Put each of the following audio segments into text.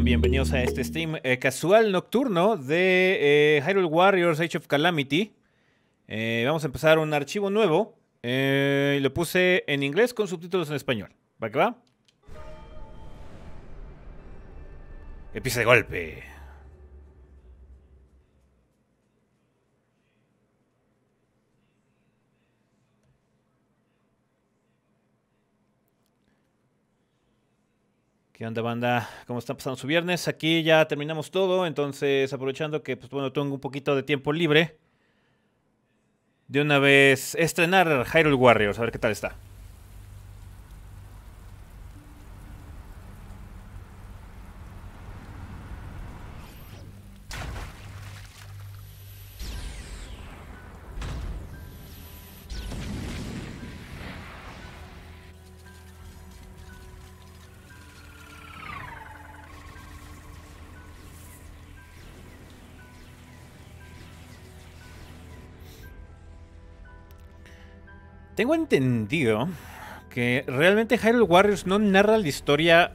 sean bienvenidos a este stream casual nocturno de Hyrule Warriors: Age of Calamity. Vamos a empezar un archivo nuevo. Lo puse en inglés con subtítulos en español. ¿Va que va? Empieza de golpe. ¿Qué onda, banda? ¿Cómo están pasando su viernes? Aquí ya terminamos todo, entonces aprovechando que pues, bueno, tengo un poquito de tiempo libre, de una vez estrenar Hyrule Warriors, a ver qué tal está. Tengo entendido que realmente Hyrule Warriors no narra la historia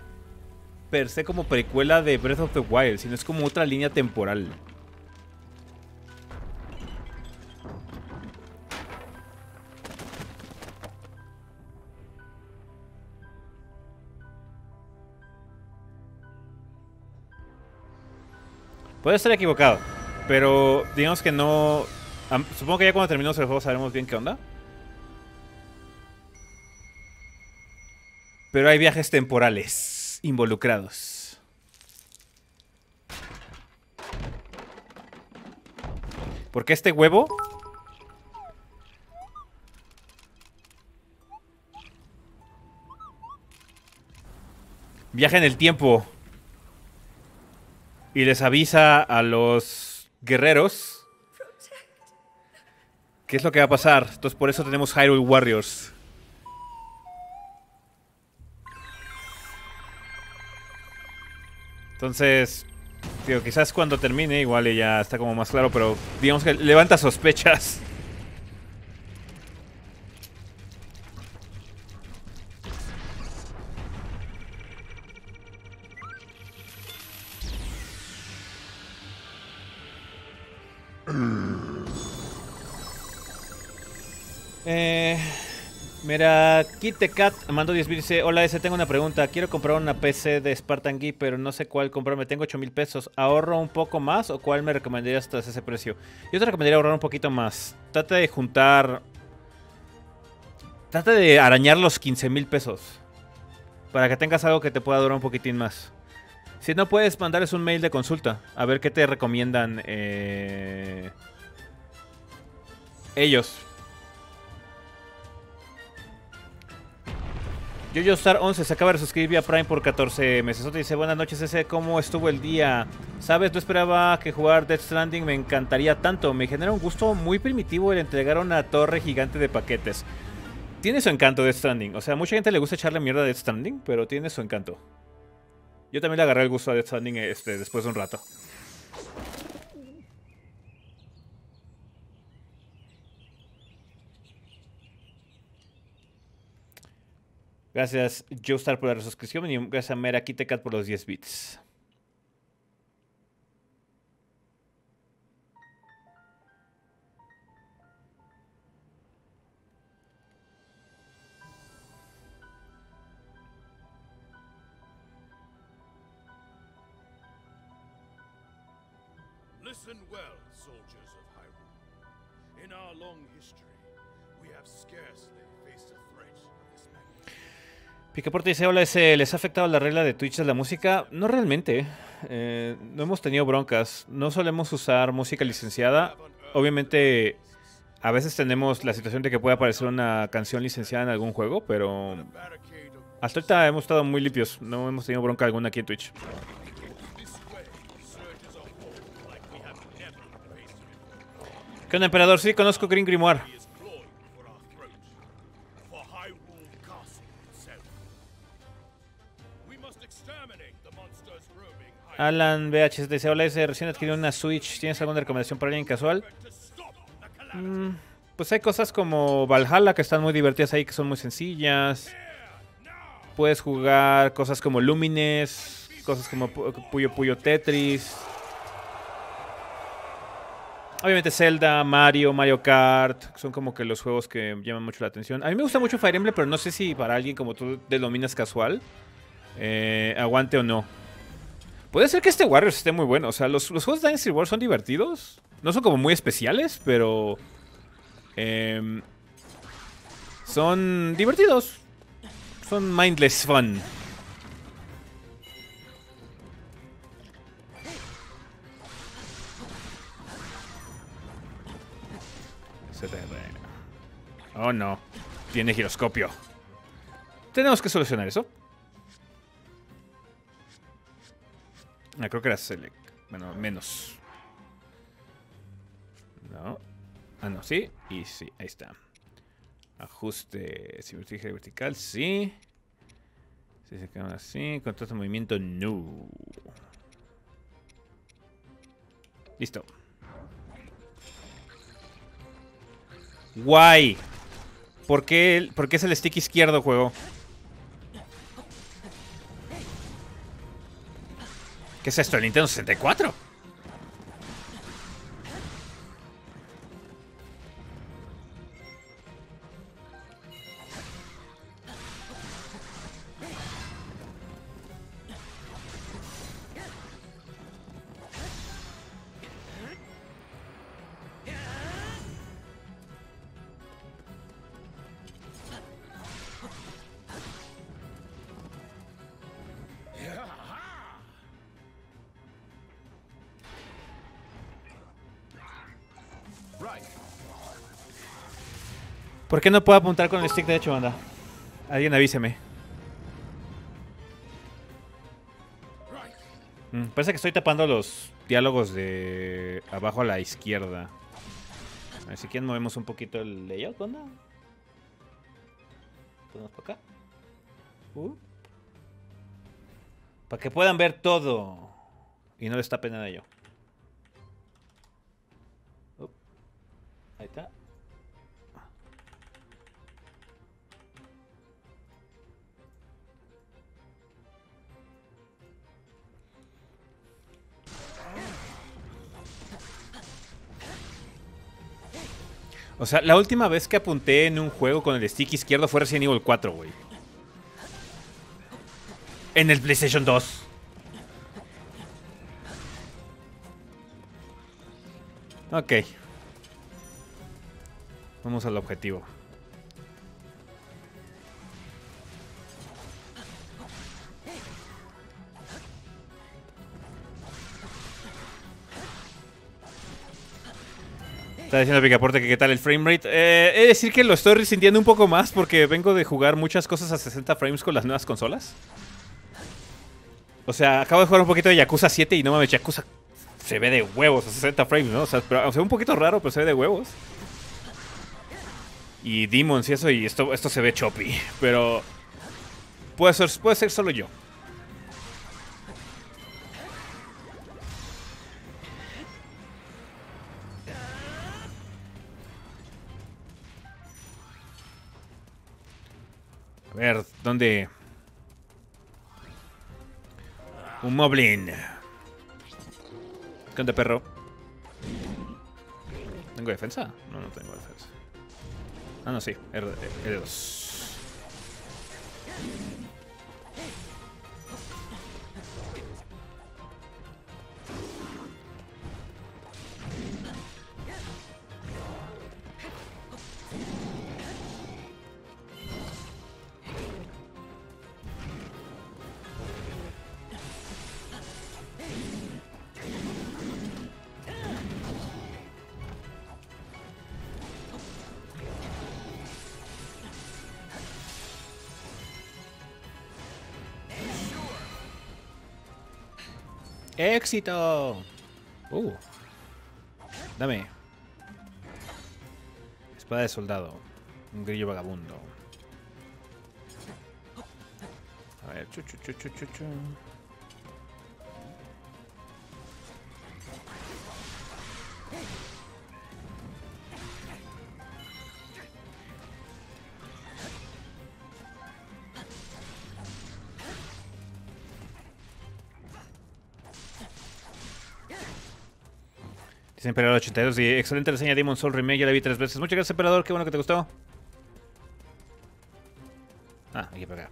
per se como precuela de Breath of the Wild, sino es como otra línea temporal. Puede estar equivocado, pero digamos que no... Supongo que ya cuando terminemos el juego sabremos bien qué onda. Pero hay viajes temporales involucrados. Porque este huevo... viaja en el tiempo. Y les avisa a los guerreros qué es lo que va a pasar. Entonces por eso tenemos Hyrule Warriors. Entonces, digo, quizás cuando termine, igual ya está como más claro, pero digamos que levanta sospechas. Mira, Kitecat mando 10 mil dice: hola, ese, tengo una pregunta. Quiero comprar una PC de Spartan Gear, pero no sé cuál comprarme. Tengo 8,000 pesos. ¿Ahorro un poco más o cuál me recomendarías tras ese precio? Yo te recomendaría ahorrar un poquito más. Trata de juntar. Trata de arañar los 15,000 pesos. Para que tengas algo que te pueda durar un poquitín más. Si no, puedes mandarles un mail de consulta. A ver qué te recomiendan ellos. YoYoStar 11 se acaba de suscribir vía Prime por 14 meses. Otro dice: buenas noches, ese, ¿cómo estuvo el día? ¿Sabes? No esperaba que jugar Death Stranding me encantaría tanto. Me genera un gusto muy primitivo el entregar una torre gigante de paquetes. Tiene su encanto Death Stranding. O sea, a mucha gente le gusta echarle mierda a Death Stranding, pero tiene su encanto. Yo también le agarré el gusto a Death Stranding después de un rato. Gracias, Joestar, por la suscripción y gracias a Mera Kitecat por los 10 bits. Listen well, soldiers of Hyrule. In our long history, we have scarcely faced a threat of this magnitude. Picaporte dice: hola, ¿les ha afectado la regla de Twitch de la música? No realmente. No hemos tenido broncas. No solemos usar música licenciada. Obviamente, a veces tenemos la situación de que puede aparecer una canción licenciada en algún juego, pero hasta ahorita hemos estado muy limpios. No hemos tenido bronca alguna aquí en Twitch. ¿Qué onda, emperador? Sí, conozco Green Grimoire. Alan BH dice: hola, ese, recién adquirí una Switch. ¿Tienes alguna recomendación para alguien casual? Pues hay cosas como Valhalla que están muy divertidas ahí, que son muy sencillas. Puedes jugar cosas como Lumines. cosas como Puyo Puyo Tetris. Obviamente Zelda, Mario, Mario Kart. Son como que los juegos que llaman mucho la atención. A mí me gusta mucho Fire Emblem, pero no sé si para alguien como tú denominas casual, aguante o no. Puede ser que este Warriors esté muy bueno. O sea, los juegos de Dynasty Warriors son divertidos. No son como muy especiales, pero... son divertidos. Son mindless fun. Oh no, tiene giroscopio. Tenemos que solucionar eso. Ah, creo que era select. Bueno, menos. No. Ah, no, sí. Y sí, ahí está. Ajuste vertical, sí. Si se quedan así, control de movimiento, no. Listo. Guay. ¿Por qué es el stick izquierdo, juego? ¿Qué es esto? ¿El Nintendo 64? ¿Por qué no puedo apuntar con el stick derecho, banda? Alguien avíseme. Parece que estoy tapando los diálogos de abajo a la izquierda. Así que movemos un poquito el layout, banda. Ponemos para acá. Para que puedan ver todo. Y no les tape nada yo. Ahí está. O sea, la última vez que apunté en un juego con el stick izquierdo fue Resident Evil 4, güey. En el PlayStation 2. Ok. Vamos al objetivo. Está diciendo Picaporte que qué tal el framerate. He de decir que lo estoy resintiendo un poco más porque vengo de jugar muchas cosas a 60 frames con las nuevas consolas. O sea, acabo de jugar un poquito de Yakuza 7 y no mames, Yakuza se ve de huevos a 60 frames, ¿no? O sea, pero, o sea, un poquito raro, pero se ve de huevos. Y Demons y eso, y esto se ve choppy. Pero puede ser solo yo. A ver, ¿dónde? Un Moblin. ¿Qué onda, perro? ¿Tengo defensa? No, no tengo defensa. Ah, no, sí. R2. ¡Éxito! Dame. Espada de soldado. Un grillo vagabundo. A ver, chu. Dice Emperador 82. Y excelente reseña de Demon's Souls Remake. Ya la vi 3 veces. Muchas gracias, Emperador. Qué bueno que te gustó. Ah, aquí para acá.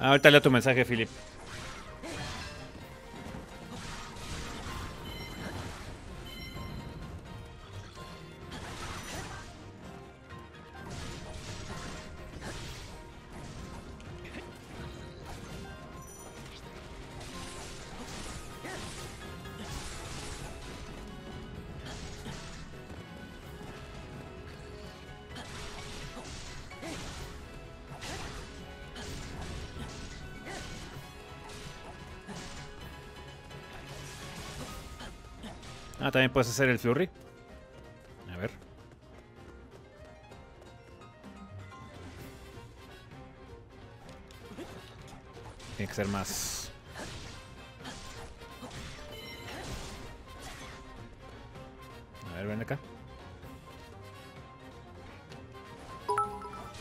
Ahorita leo tu mensaje, Philip. Ah, también puedes hacer el flurry. A ver. Tiene que ser más. A ver, ven acá.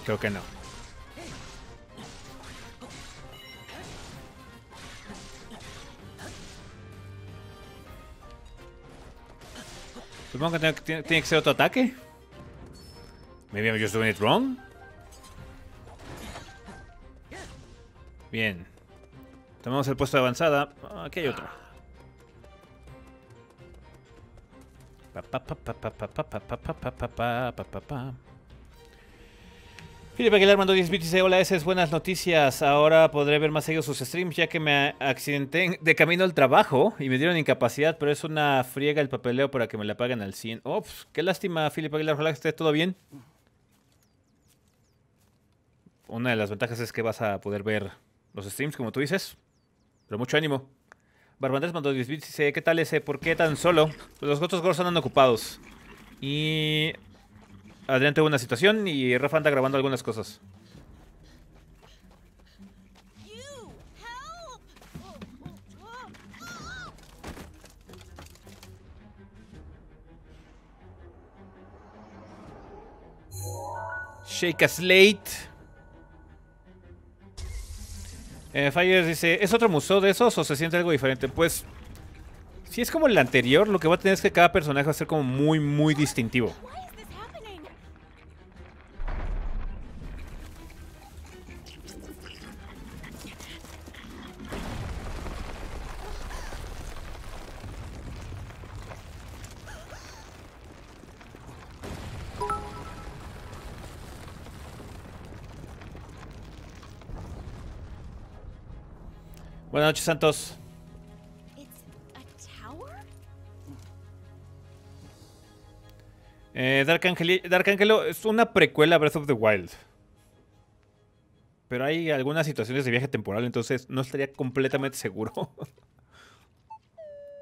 Creo que no. Supongo que tiene que ser otro ataque. Maybe I'm just doing it wrong. Bien. Tomamos el puesto de avanzada. Aquí hay otro. Felipe Aguilar mandó 10 bits y dice: hola, esas buenas noticias. Ahora podré ver más seguido sus streams, ya que me accidenté de camino al trabajo y me dieron incapacidad, pero es una friega el papeleo para que me la paguen al 100. Oh, qué lástima, Felipe Aguilar. Ojalá que esté todo bien. Una de las ventajas es que vas a poder ver los streams, como tú dices. Pero mucho ánimo. Barbandés mandó 10 bits y dice: ¿qué tal ese? ¿Por qué tan solo? Los otros gorros andan ocupados. Y Adrián tuvo una situación y Rafa anda grabando algunas cosas. Sheikah Slate. Fires dice: ¿es otro museo de esos o se siente algo diferente? Pues, si es como el anterior, lo que va a tener es que cada personaje va a ser como muy, muy distintivo. Buenas noches, Santos. Dark Angelo es una precuela a Breath of the Wild. Pero hay algunas situaciones de viaje temporal, entonces no estaría completamente seguro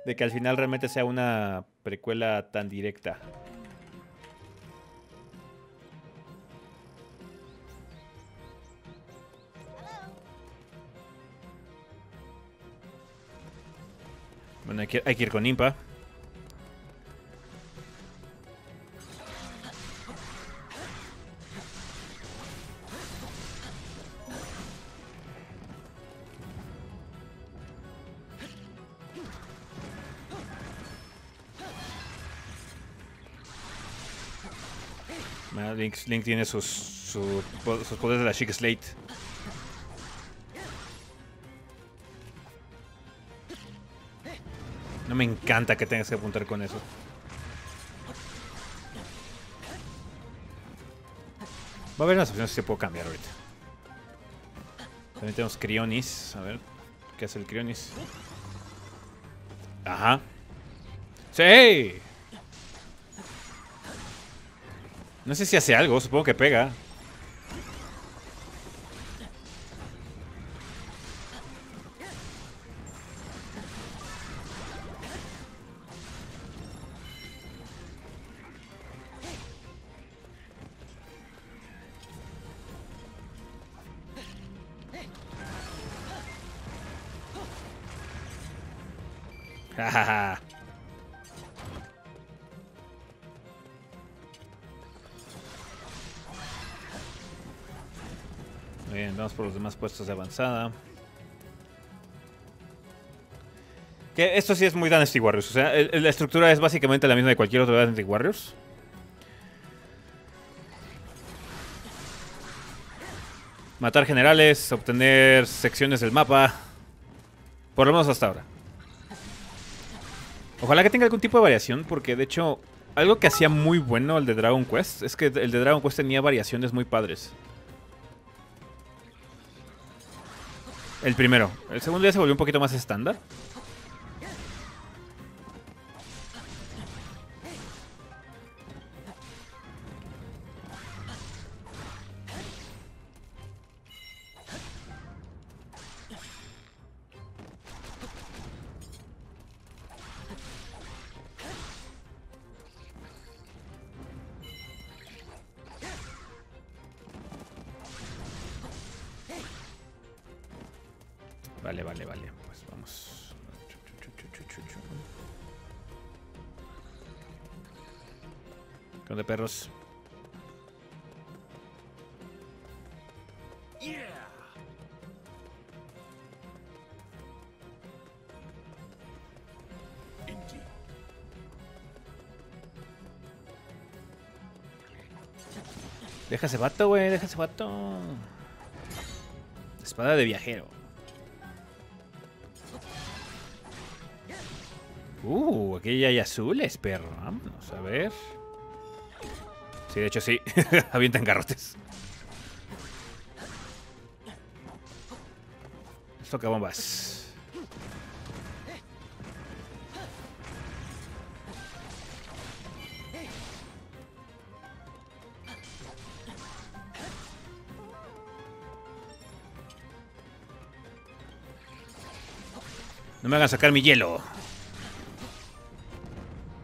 de que al final realmente sea una precuela tan directa. Bueno, hay que ir con Impa. Bueno, Link tiene sus poderes de la Sheikah Slate. No me encanta que tengas que apuntar con eso. Va a haber unas opciones que puedo cambiar ahorita. También tenemos Crionis. A ver, ¿qué hace el Crionis? Ajá. ¡Sí! No sé si hace algo, supongo que pega. Bien, vamos por los demás puestos de avanzada. Que esto sí es muy Dynasty Warriors. O sea, la estructura es básicamente la misma de cualquier otro Dynasty Warriors. Matar generales, obtener secciones del mapa. Por lo menos hasta ahora. Ojalá que tenga algún tipo de variación, porque de hecho, algo que hacía muy bueno el de Dragon Quest es que el de Dragon Quest tenía variaciones muy padres. El primero. El segundo ya se volvió un poquito más estándar. Vale, pues vamos. ¿Qué onda, perros? Déjase vato, güey, déjase vato. Espada de viajero. Aquí ya hay azules, perro. Vámonos, a ver. Sí, de hecho sí. Avientan garrotes. Nos toca bombas. No me hagan sacar mi hielo.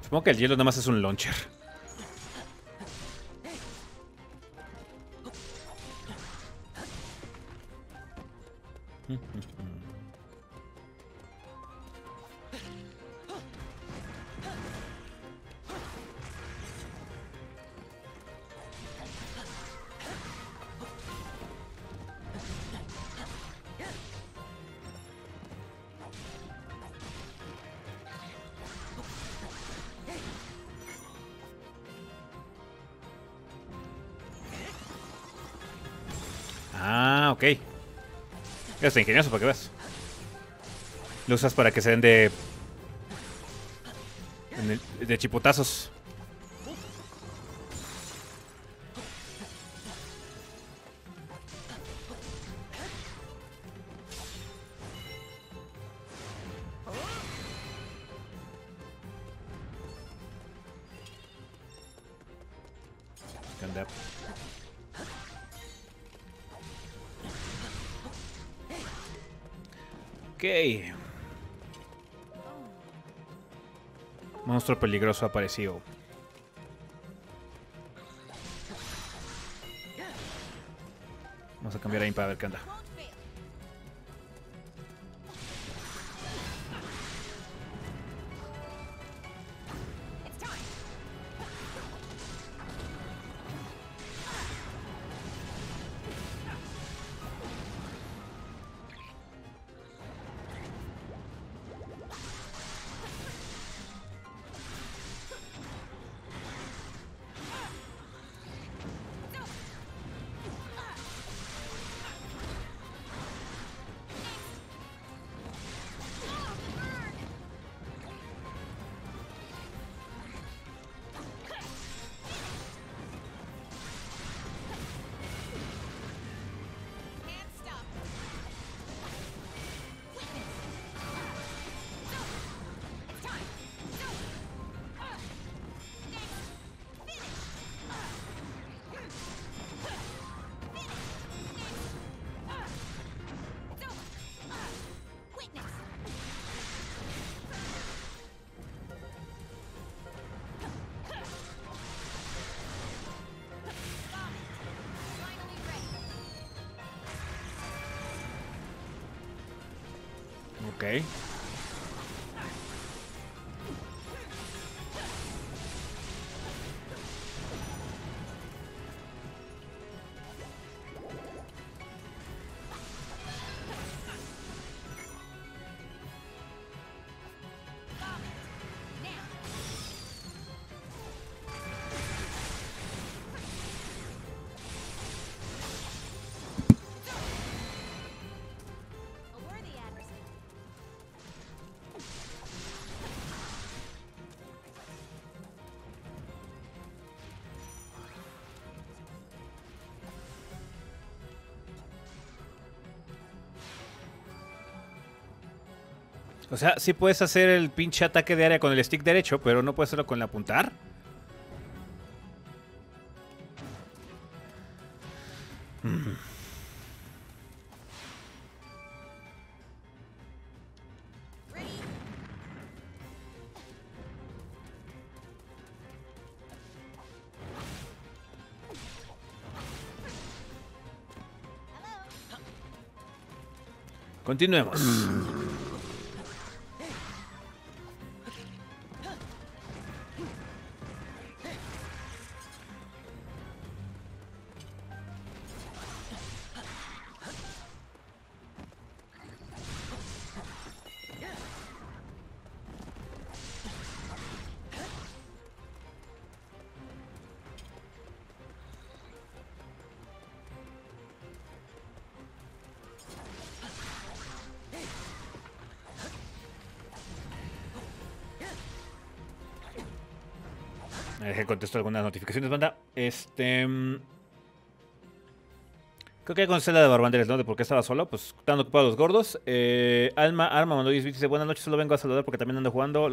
Supongo que el hielo nada más es un launcher. Ok. Está ingenioso para que veas. Lo usas para que se den de chipotazos. Monstruo peligroso apareció. Vamos a cambiar ahí para ver qué anda. Okay. O sea, sí puedes hacer el pinche ataque de área con el stick derecho, pero no puedes hacerlo con el apuntar. Continuemos. Contesto algunas notificaciones, banda. Creo que con Cela de Barbanderes, ¿no? De por qué estaba solo. Pues están ocupados los gordos. Alma mandó 10 bits. Dice: buenas noches, solo vengo a saludar porque también ando jugando.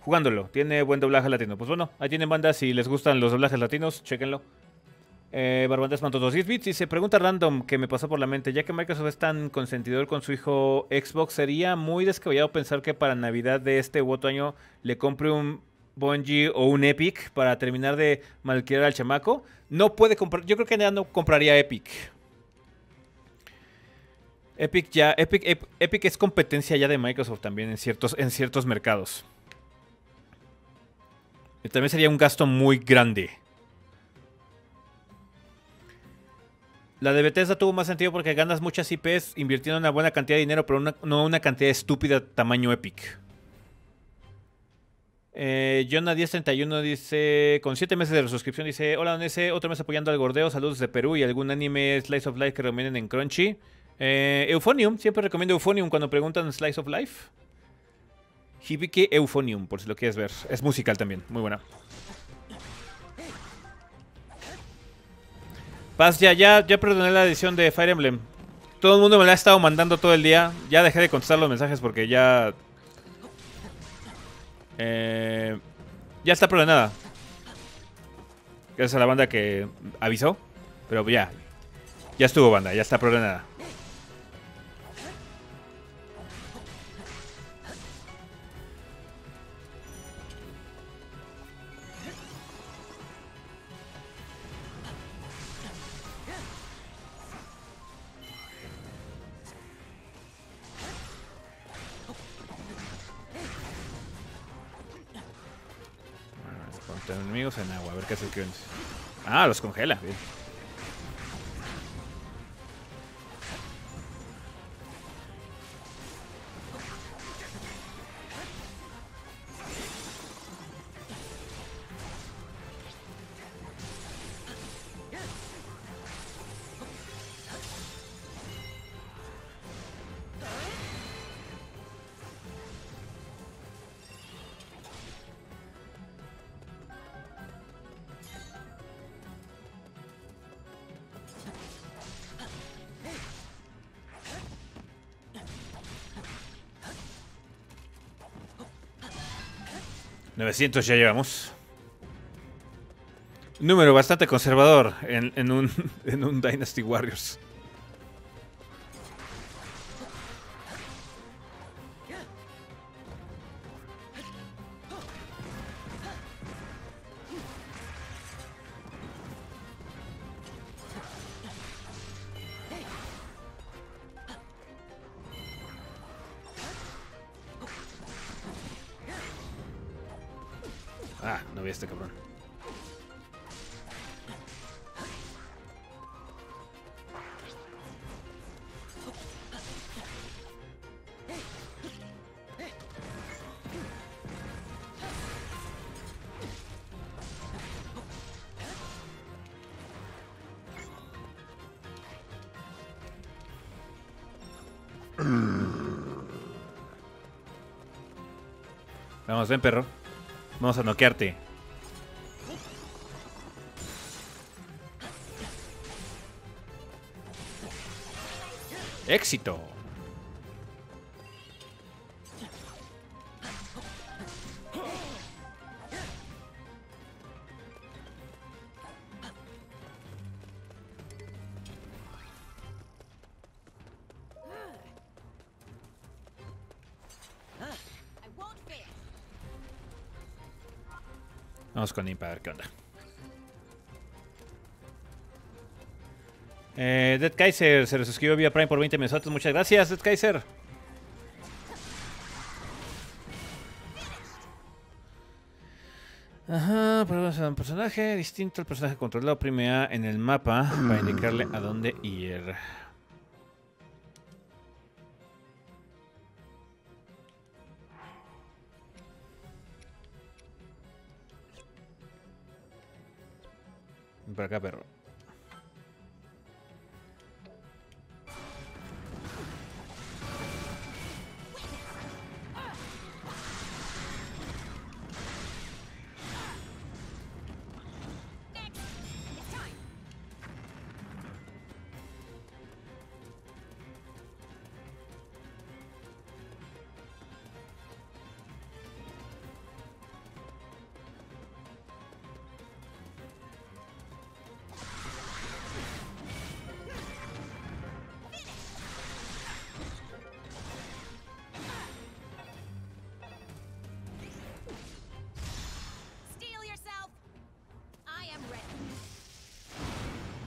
Jugándolo. Tiene buen doblaje latino. Pues bueno, ahí tienen, banda. Si les gustan los doblajes latinos, chéquenlo. Barbanderes mandó 2 10 bits. Dice: pregunta random que me pasó por la mente. Ya que Microsoft es tan consentidor con su hijo Xbox, sería muy descabellado pensar que para Navidad de este u otro año le compre un Bungie o un Epic para terminar de malcriar al chamaco. No puede comprar. Yo creo que ya no compraría Epic. Epic es competencia ya de Microsoft también en ciertos mercados. Y también sería un gasto muy grande. La de Bethesda tuvo más sentido porque ganas muchas IPs invirtiendo una buena cantidad de dinero, pero no una cantidad estúpida tamaño Epic. Jonah 1031 dice: con 7 meses de suscripción, dice: hola, Nese, otro mes apoyando al gordeo, saludos desde Perú. ¿Y algún anime Slice of Life que recomienden en Crunchy? Euphonium, siempre recomiendo Euphonium cuando preguntan Slice of Life. Hibike Euphonium, por si lo quieres ver. Es musical también, muy buena. Paz, ya perdoné la edición de Fire Emblem. Todo el mundo me la ha estado mandando todo el día. Ya dejé de contestar los mensajes porque ya... ya está programada. Gracias a la banda que avisó. Pero ya. Ya estuvo, banda, ya está programada. Enemigos en agua, a ver qué hace el Crunchy. Ah, los congela. Bien. Ya llevamos. Número bastante conservador en un Dynasty Warriors. Vamos, ven, perro. Vamos a noquearte. ¡Éxito! Vamos con Impa, a ver qué onda. Dead Kaiser se suscribió vía Prime por 20 mensuales. Muchas gracias, Dead Kaiser. Ajá, probamos a un personaje distinto al personaje controlado. Prime A en el mapa para indicarle a dónde ir. Por acá, perro.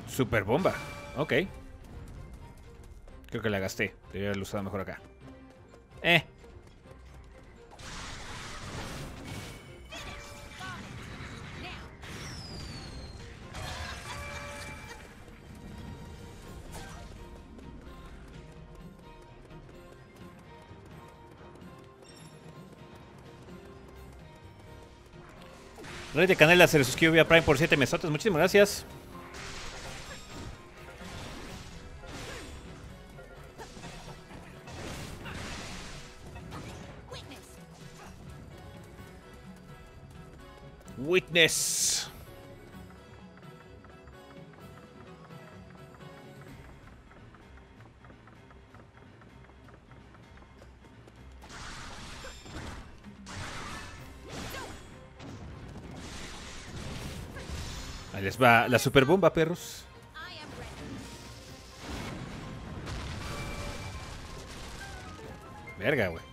Super bomba. Ok. Creo que la gasté. Debería haberla usado mejor acá. Rey de Canela se le suscribió vía Prime por 7 mesotes. Muchísimas gracias. Witness. Ahí les va la super bomba, perros. Verga, güey.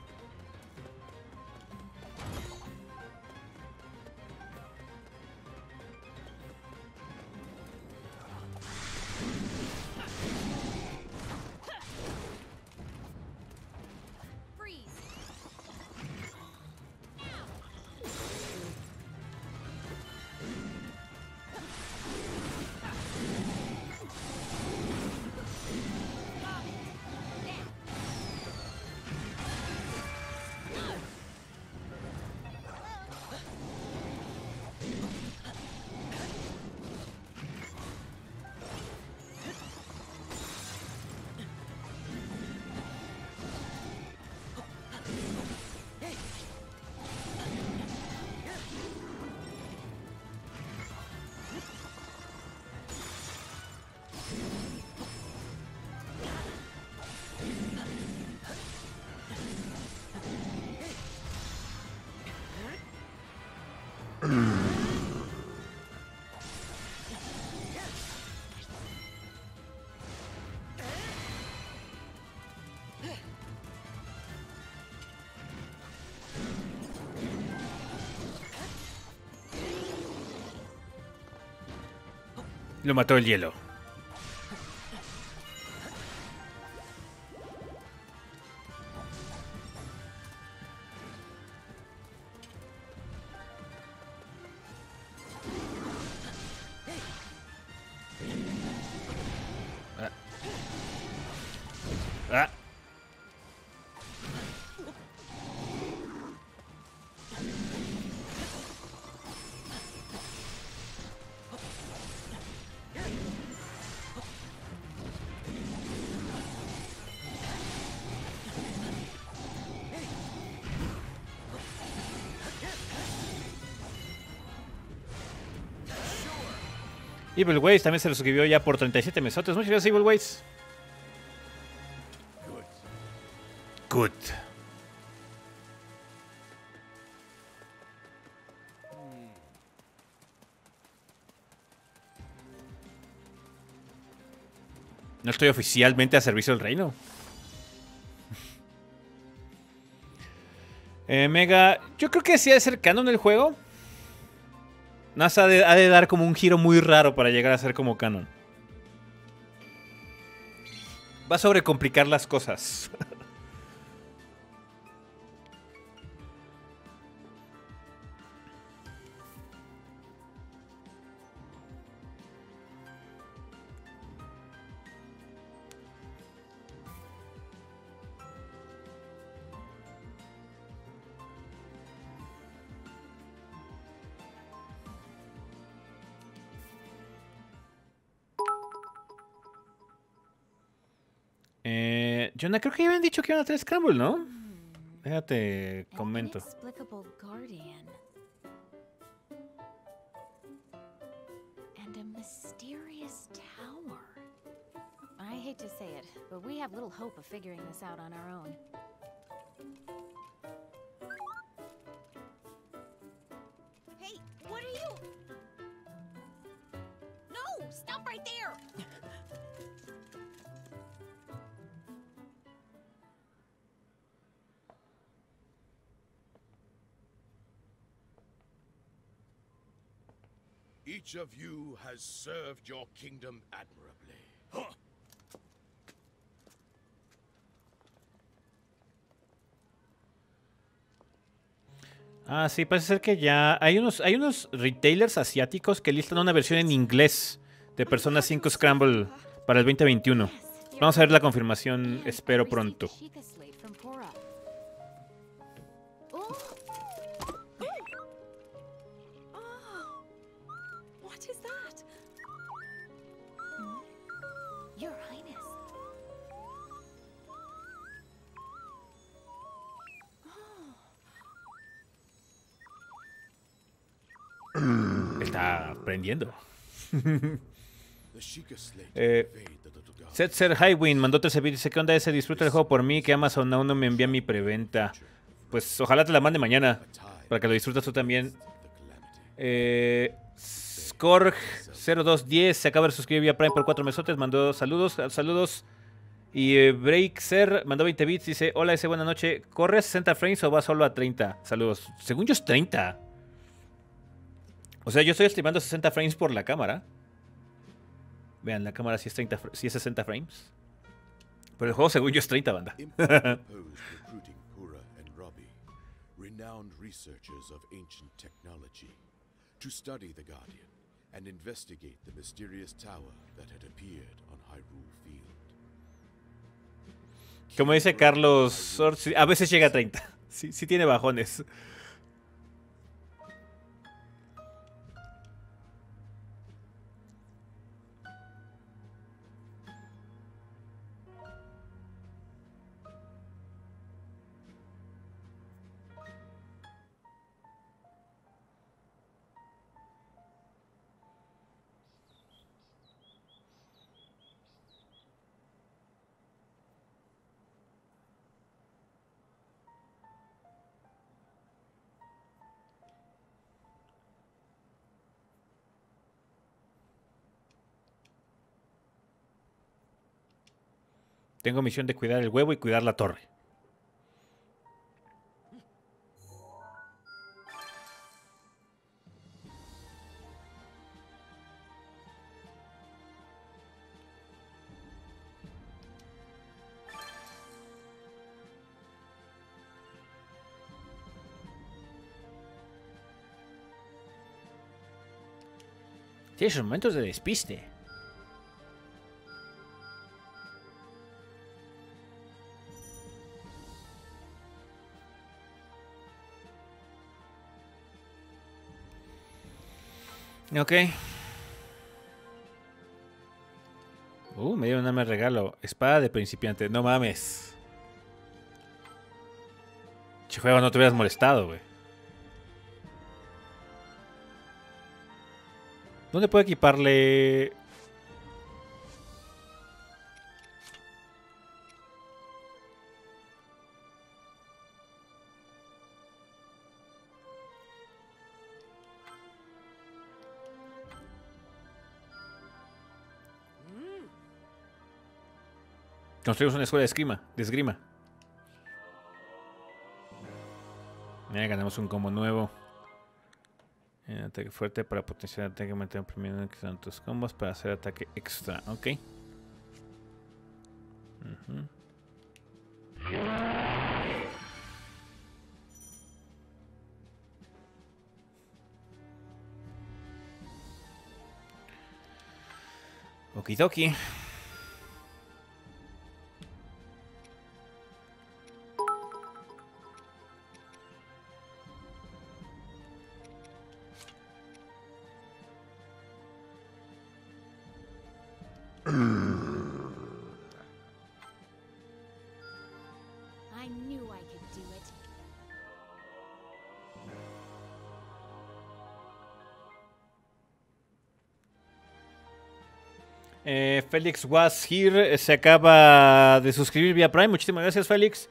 Lo mató el hielo. Evil Ways también se lo suscribió ya por 37 mesotes. Muchas gracias, Evil Ways. Good. No estoy oficialmente a servicio del reino. Mega, yo creo que sí es cercano en el juego. NASA ha de dar como un giro muy raro para llegar a ser como canon. Va a sobrecomplicar las cosas. Jonah, creo que ya habían dicho que iban a tener Scramble, ¿no? Déjate, comento. Hey, what are you? No, stop right there. Each of you has served your kingdom admirably. Huh. Ah, sí, parece ser que ya hay unos retailers asiáticos que listan una versión en inglés de Persona 5 Scramble para el 2021. Vamos a ver la confirmación, espero pronto. Está aprendiendo. Setzer Highwind mandó 13 bits. Dice, ¿qué onda ese? Disfruta el juego por mí, que Amazon aún no me envía mi preventa. Pues ojalá te la mande mañana, para que lo disfrutes tú también. Scorg0210 se acaba de suscribir vía Prime por 4 mesotes. Mandó saludos. Y Breakser mandó 20 bits. Dice, hola ese, buena noche. ¿Corre a 60 frames o va solo a 30? Saludos. Según yo es 30. O sea, yo estoy estimando 60 frames por la cámara. Vean, la cámara sí es, 30, sí es 60 frames. Pero el juego, según yo, es 30, banda. Como dice Carlos, a veces llega a 30. Sí, sí tiene bajones. Tengo misión de cuidar el huevo y cuidar la torre. Tiene sus momentos de despiste. Ok. Me dieron un arma de regalo. Espada de principiante. No mames. Che, juego, no te hubieras molestado, güey. ¿Dónde puedo equiparle...? Construimos una escuela de esgrima. Ganamos un combo nuevo. En ataque fuerte para potenciar el ataque, mantener primero que son tus combos para hacer ataque extra. Ok. Okidoki. Félix was here, se acaba de suscribir vía Prime. Muchísimas gracias, Félix.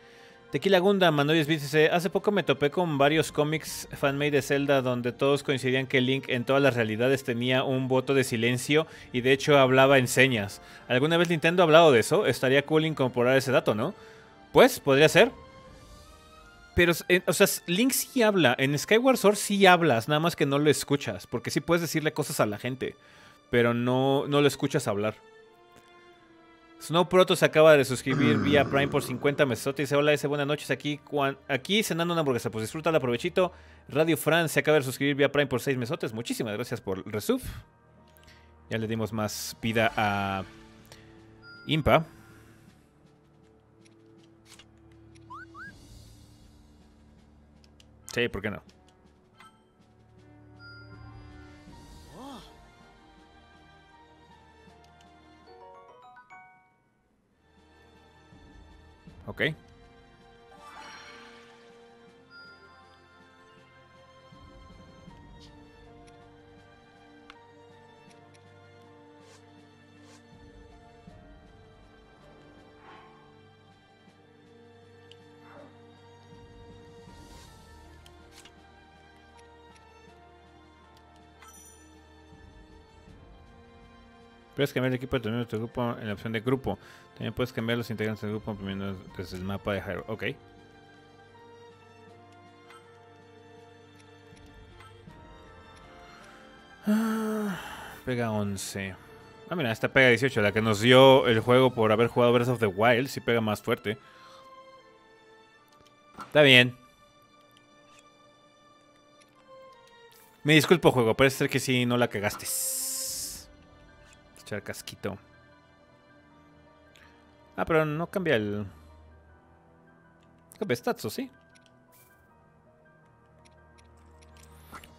Tequila Gunda, Manoyes Beats dice: hace poco me topé con varios cómics fanmade de Zelda donde todos coincidían que Link en todas las realidades tenía un voto de silencio y de hecho hablaba en señas. ¿Alguna vez Nintendo ha hablado de eso? Estaría cool incorporar ese dato, ¿no? Pues, podría ser. Pero, o sea, Link sí habla. En Skyward Sword sí hablas, nada más que no lo escuchas, porque sí puedes decirle cosas a la gente, pero no lo escuchas hablar. Snow Proto se acaba de suscribir vía Prime por 50 mesotes. Dice: hola, dice, buenas noches, aquí cenando una hamburguesa. Pues disfrútala, provechito. Radio France se acaba de suscribir vía Prime por 6 mesotes. Muchísimas gracias por el resub. Ya le dimos más vida a Impa. Sí, ¿por qué no? Ok. Puedes cambiar el equipo determinado de tu grupo en la opción de grupo. También puedes cambiar los integrantes del grupo primero desde el mapa de Hyrule. Ok. Pega 11. Ah, mira, esta pega 18, la que nos dio el juego por haber jugado Breath of the Wild. Sí pega más fuerte. Está bien. Me disculpo, juego. Parece ser que sí, no la cagaste. Echar casquito. Ah, pero no cambia el... Cambia stats, ¿o sí?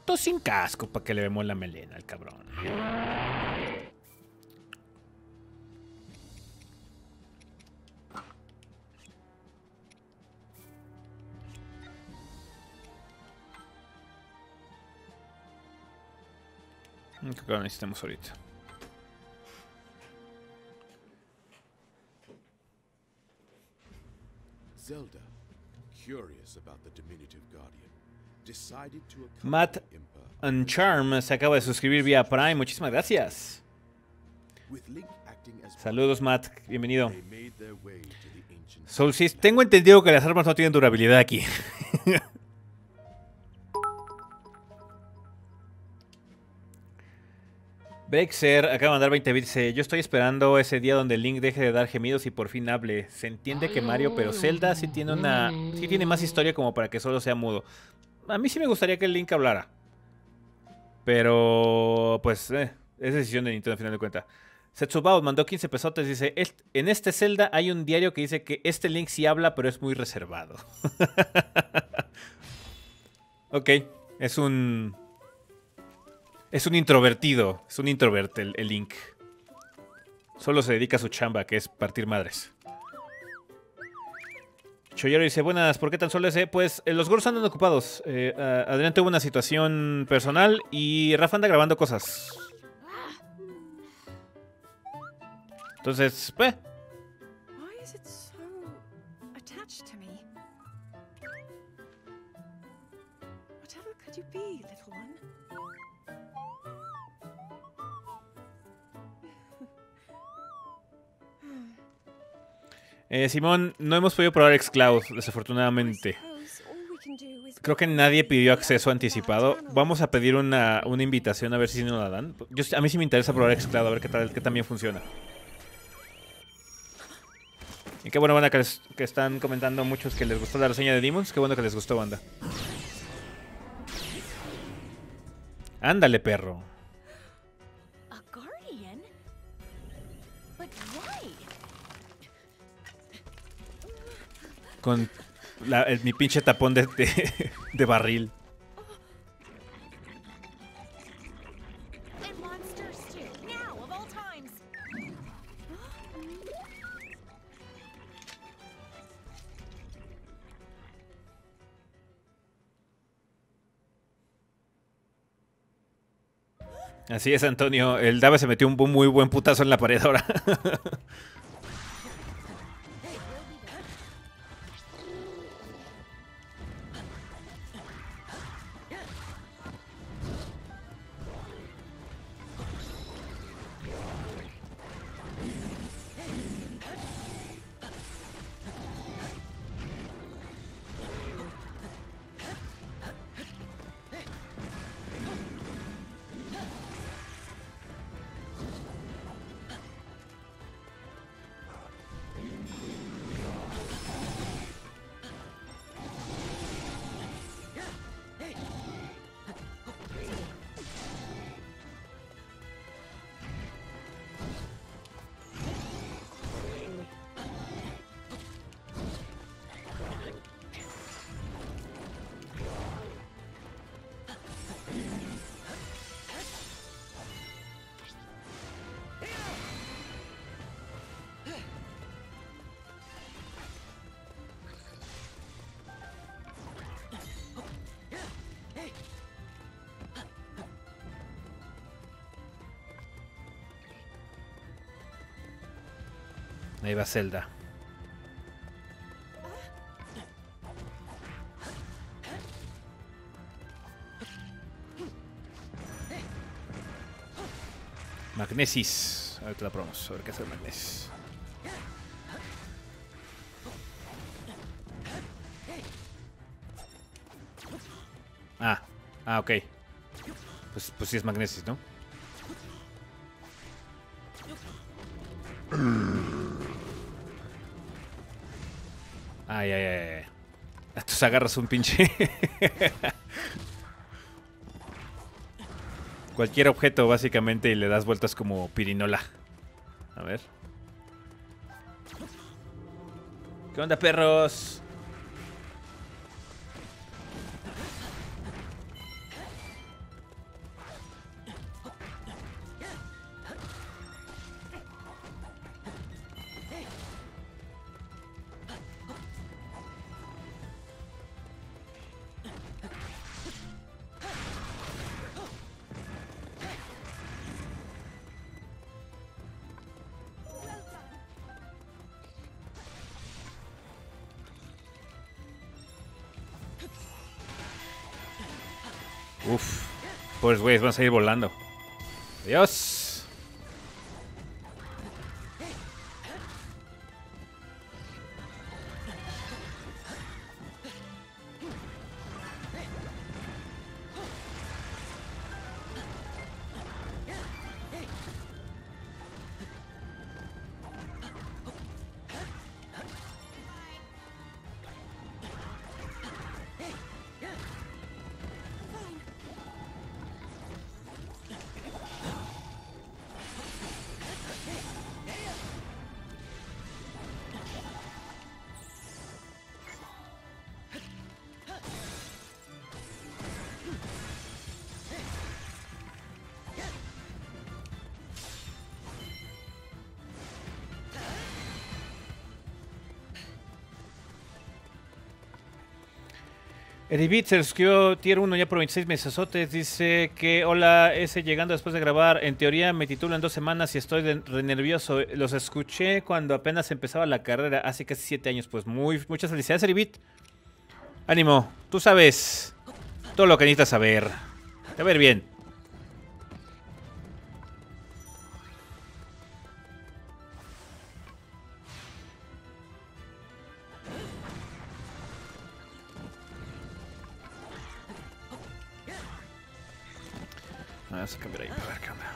Todo sin casco para que le vemos la melena al cabrón. Creo que lo necesitamos ahorita. Zelda, curious about the diminutive guardian, decided to Matt Uncharm se acaba de suscribir vía Prime. Muchísimas gracias. Saludos, Matt. Bienvenido. Soulsis, tengo entendido que las armas no tienen durabilidad aquí. Brexer acaba de mandar 20 bits. Yo estoy esperando ese día donde Link deje de dar gemidos y por fin hable. Se entiende que Mario, pero Zelda sí tiene más historia como para que solo sea mudo. A mí sí me gustaría que Link hablara. Pero pues es decisión de Nintendo al final de cuentas. Setsubao mandó 15 pesotes. Dice: en este Zelda hay un diario que dice que este Link sí habla, pero es muy reservado. Ok, es un... Es un introvertido, es un introvert el Link. Solo se dedica a su chamba, que es partir madres. Choyero dice: buenas, ¿por qué tan solo ese? Pues los gorros andan ocupados. Adrián tuvo una situación personal y Rafa anda grabando cosas. Entonces, pues... Simón, no hemos podido probar Xcloud, desafortunadamente. Creo que nadie pidió acceso anticipado. Vamos a pedir una invitación a ver si nos la dan. A mí sí me interesa probar Xcloud, a ver qué tal, qué también funciona. Y qué bueno, banda, que están comentando muchos que les gustó la reseña de Demons. Qué bueno que les gustó, banda. Ándale, perro. Con mi pinche tapón de barril. Así es, Antonio. El Dava se metió un muy buen putazo en la pared ahora. Ahí va Zelda. Magnesis. Ahorita la probamos. A ver qué hace el Magnesis. Ah, ok. Pues sí es Magnesis, ¿no? Ay. Entonces agarras un pinche. Cualquier objeto, básicamente, y le das vueltas como pirinola. A ver. ¿Qué onda, perros? Uf, pobres güeyes, van a salir volando. Adiós. Edivit se suscribió tier 1 ya por 26 mesesotes. Dice que hola, ese llegando después de grabar. En teoría me titulo en 2 semanas y estoy re nervioso. Los escuché cuando apenas empezaba la carrera, hace casi 7 años. Pues muchas felicidades, Edivit. Ánimo, tú sabes todo lo que necesitas saber. Te va a ir bien. vamos a cambiar ahí para ver qué onda.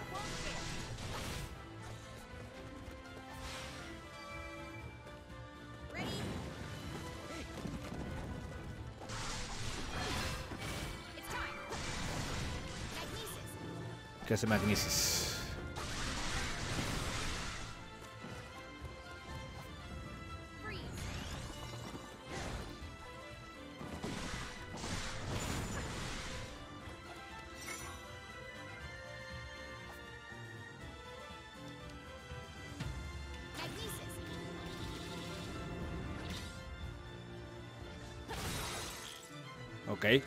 ¿Qué hace Magnesis? Okay.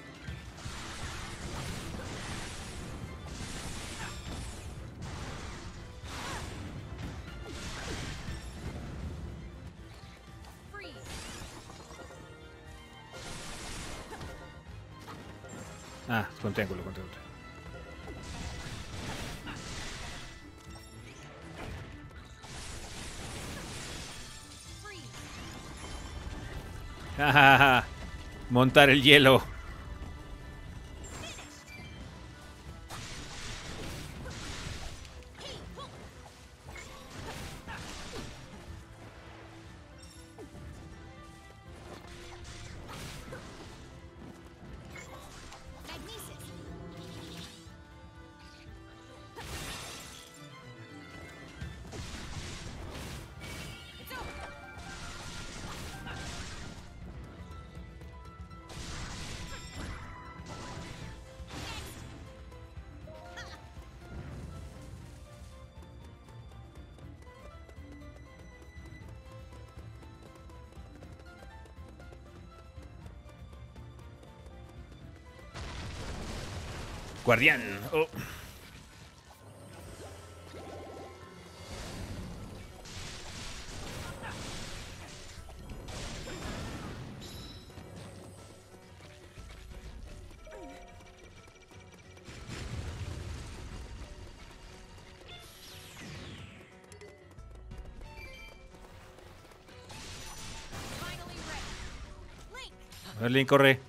Ah, con triángulo, con triángulo. Jajaja. Montar el hielo. Guardián. Oh. Merlin, corre.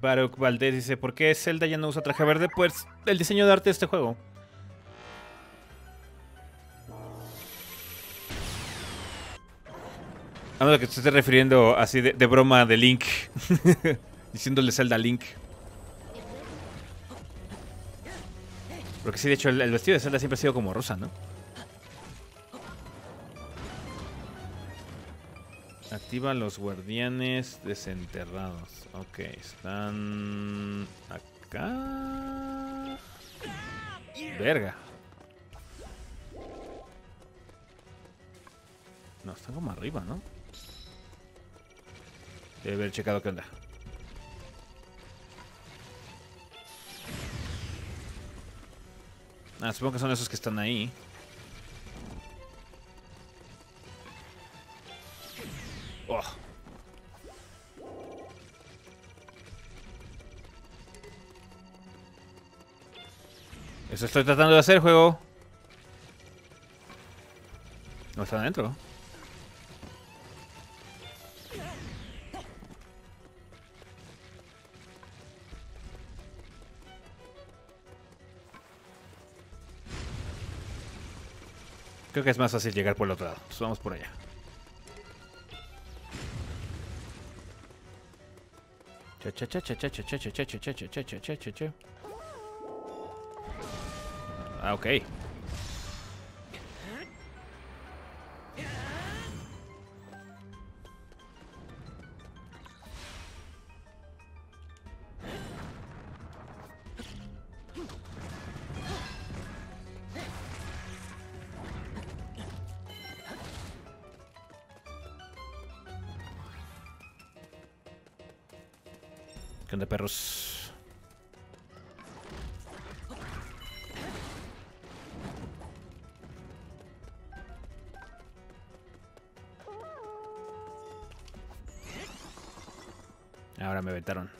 Baruch Valdés dice, ¿por qué Zelda ya no usa traje verde? Pues el diseño de arte de este juego. A lo que te esté refiriendo así de broma de Link. Diciéndole Zelda a Link. Porque sí, de hecho, el vestido de Zelda siempre ha sido como rosa, ¿no? Activa los guardianes desenterrados. Ok, están acá. Verga. No, están como arriba, ¿no? Debe haber checado qué onda. Ah, supongo que son esos que están ahí. Eso estoy tratando de hacer, juego. No está adentro. Creo que es más fácil llegar por el otro lado. Entonces vamos por allá. Ah, ok. ¿Qué onda, perros? Ahora me vetaron.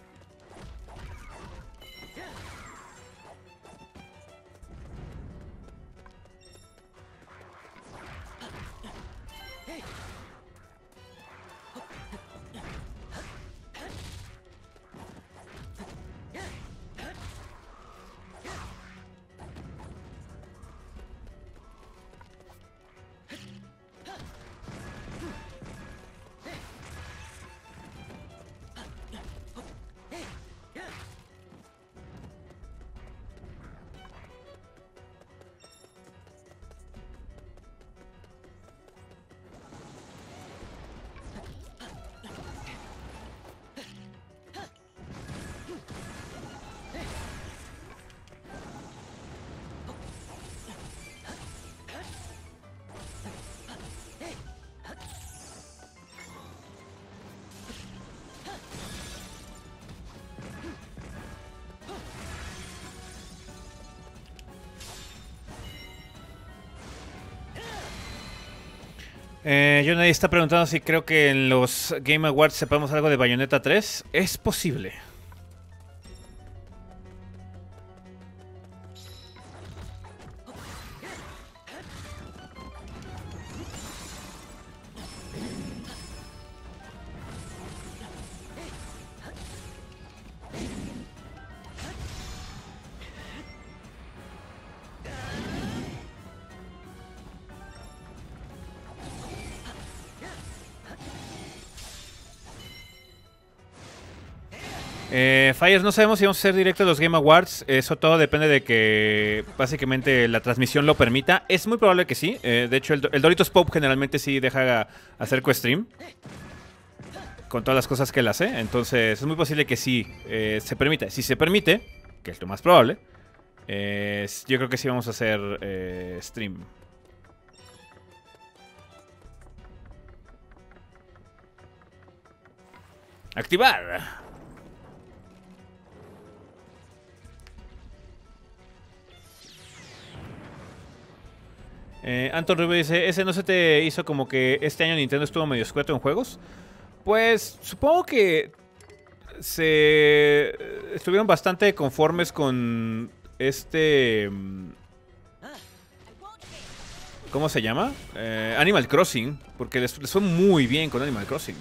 Johnny está preguntando si creo que en los Game Awards sepamos algo de Bayonetta 3. Es posible. Fires, no sabemos si vamos a hacer directo los Game Awards. Eso todo depende de que básicamente la transmisión lo permita. Es muy probable que sí. De hecho, el Doritos Pop generalmente sí deja hacer co-stream con todas las cosas que él hace. Entonces es muy posible que sí se permita. Si se permite, que es lo más probable, yo creo que sí vamos a hacer stream. Activar. Anton Rubio dice, ¿ese no se te hizo como que este año Nintendo estuvo medio escueto en juegos? Pues supongo que se estuvieron bastante conformes con este... ¿Cómo se llama? Animal Crossing, porque les fue muy bien con Animal Crossing.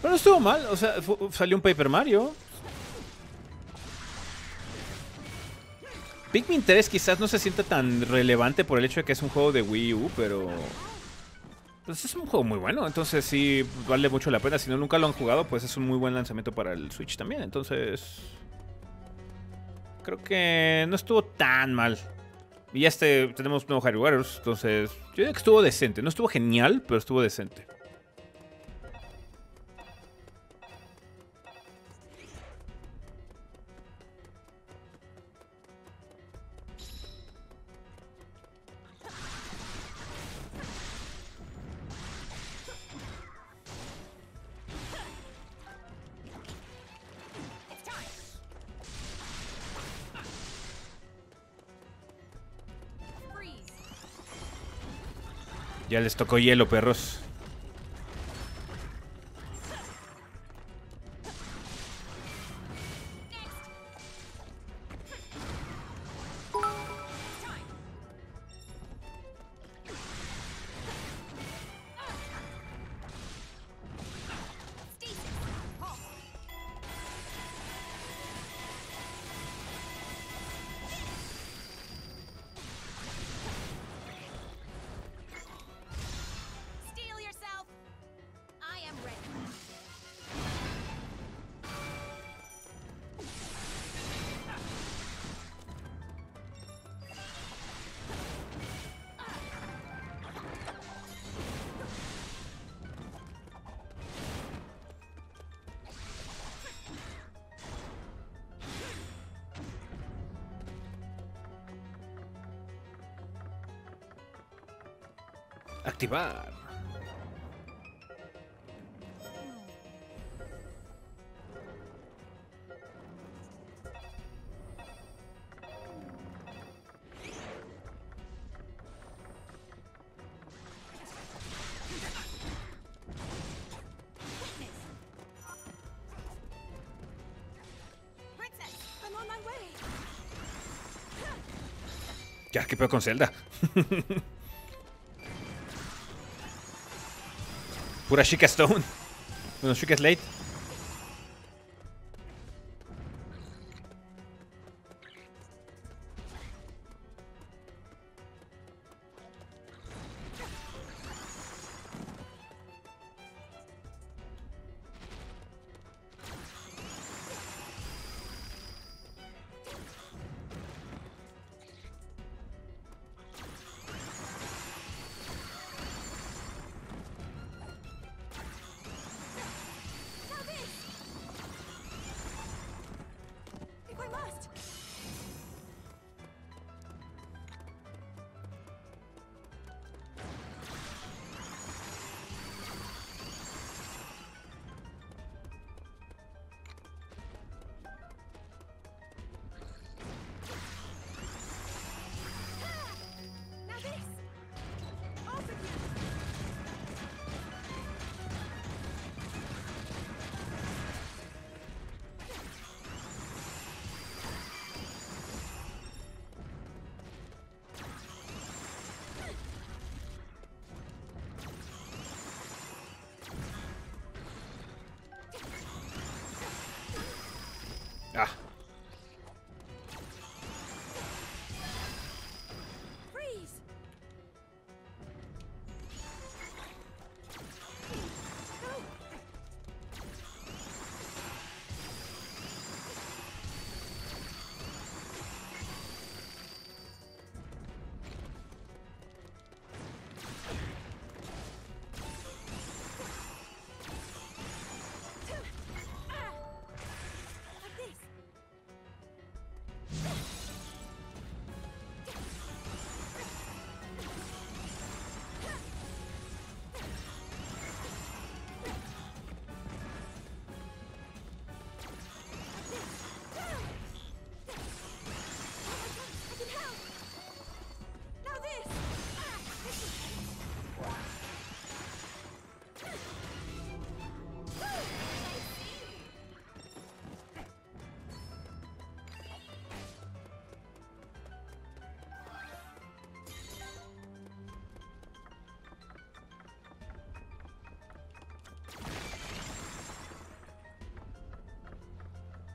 Pero no estuvo mal, o sea, salió un Paper Mario. Pikmin 3 quizás no se sienta tan relevante por el hecho de que es un juego de Wii U, pero... pues es un juego muy bueno, entonces sí vale mucho la pena. Si no, nunca lo han jugado, pues es un muy buen lanzamiento para el Switch también. Entonces... creo que no estuvo tan mal. Y ya tenemos nuevo Hyrule Warriors, entonces... yo diría que estuvo decente. No estuvo genial, pero estuvo decente. Ya les tocó hielo, perros. Activar. Ya, qué peor con Zelda. Pura Sheikah Stone. Bueno, Sheikah Slate.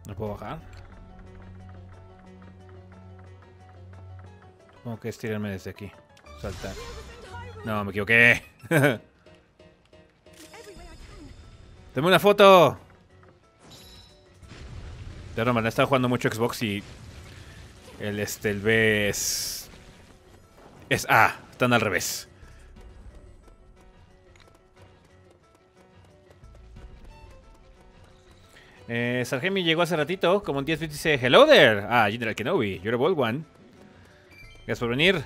¿No puedo bajar? Tengo que estirarme desde aquí. Saltar. No, me equivoqué. ¡Dame una foto! Ya no, man, he estado jugando mucho Xbox y... El B es... Es A. Están al revés. Sargemi llegó hace ratito, como en 10 minutos dice hello there. Ah, General Kenobi, you're a bold one. Gracias por venir.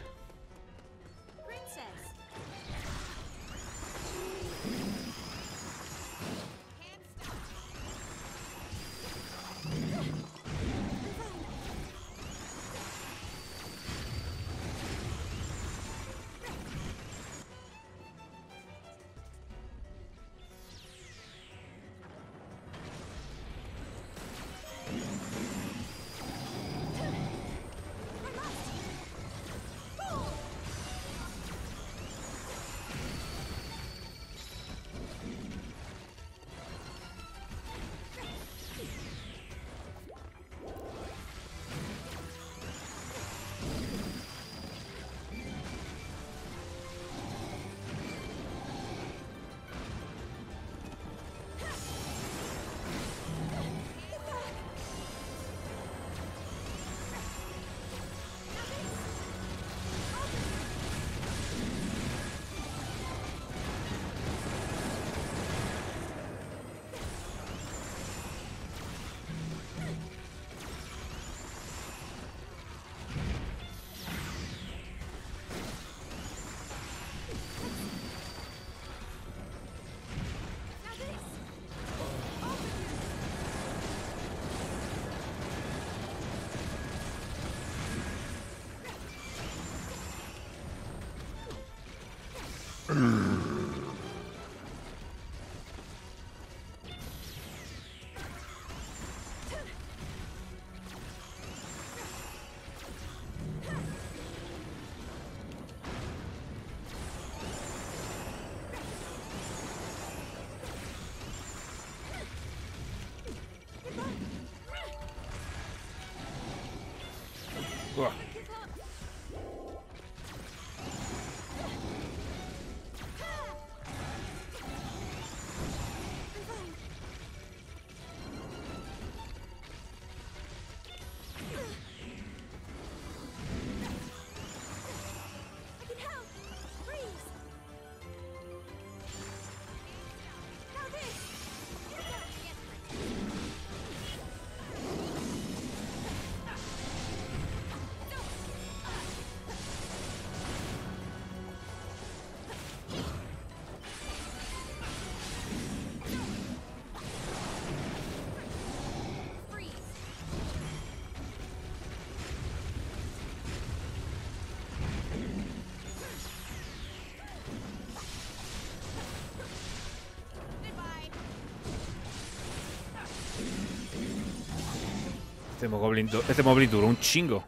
Este Moblin duró un chingo.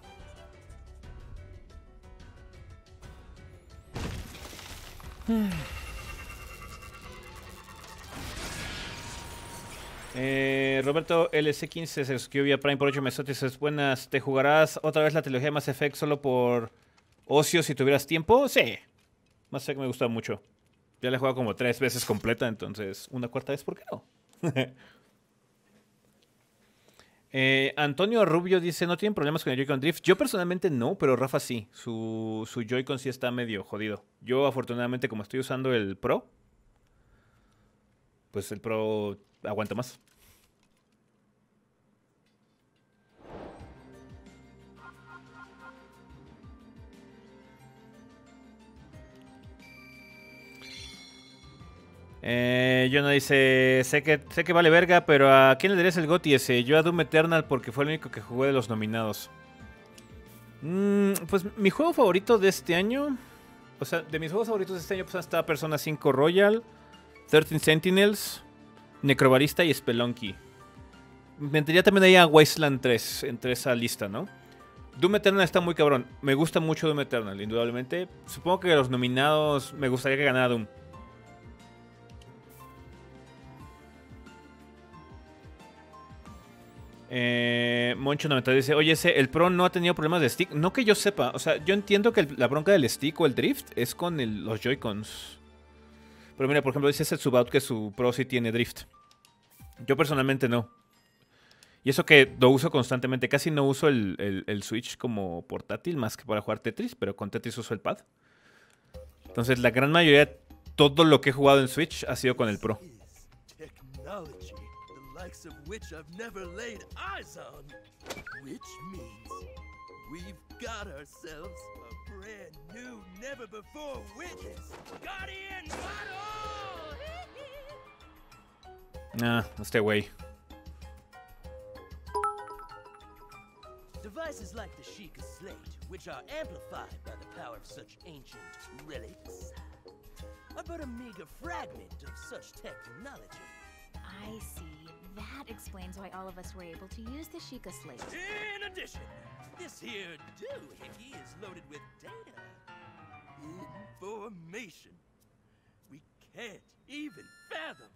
Roberto LC15 se suscribió vía Prime por 8 mesotes. Es buenas. ¿Te jugarás otra vez la trilogía de Mass Effect solo por ocio si tuvieras tiempo? Sí. Mass Effect me gusta mucho. Ya la he jugado como 3 veces completa, entonces una cuarta vez, ¿por qué no? Antonio Rubio dice, ¿no tienen problemas con el Joy-Con Drift? Yo personalmente no, pero Rafa sí. Su Joy-Con sí está medio jodido. Yo afortunadamente, como estoy usando el Pro, pues el Pro aguanta más. Jonah dice, sé que vale verga, pero ¿a quién le darías el GOTY ese? Yo a Doom Eternal porque fue el único que jugué de los nominados. Pues mi juego favorito de este año, o sea, de mis juegos favoritos de este año, pues hasta Persona 5 Royal, 13 Sentinels, Necrobarista y Spelunky. Me entraría también ahí a Wasteland 3 entre esa lista, ¿no? Doom Eternal está muy cabrón. Me gusta mucho Doom Eternal, indudablemente. Supongo que de los nominados me gustaría que ganara Doom. Moncho 90 dice, oye, el Pro no ha tenido problemas de stick. No que yo sepa, o sea, yo entiendo que la bronca del stick o el drift es con los Joy-Cons. Pero mira, por ejemplo, dice Setsubout que su Pro sí tiene drift. Yo personalmente no. Y eso que lo uso constantemente. Casi no uso el Switch como portátil más que para jugar Tetris, pero con Tetris uso el pad. Entonces la gran mayoría de todo lo que he jugado en Switch ha sido con el Pro. Ah, este güey. Devices like the Sheikah Slate, which are amplified by the power of such ancient relics, are but a meager fragment of such technology. I see. That explains why all of us were able to use the Sheikah Slate. In addition, this here doohickey is loaded with data. Information we can't even fathom.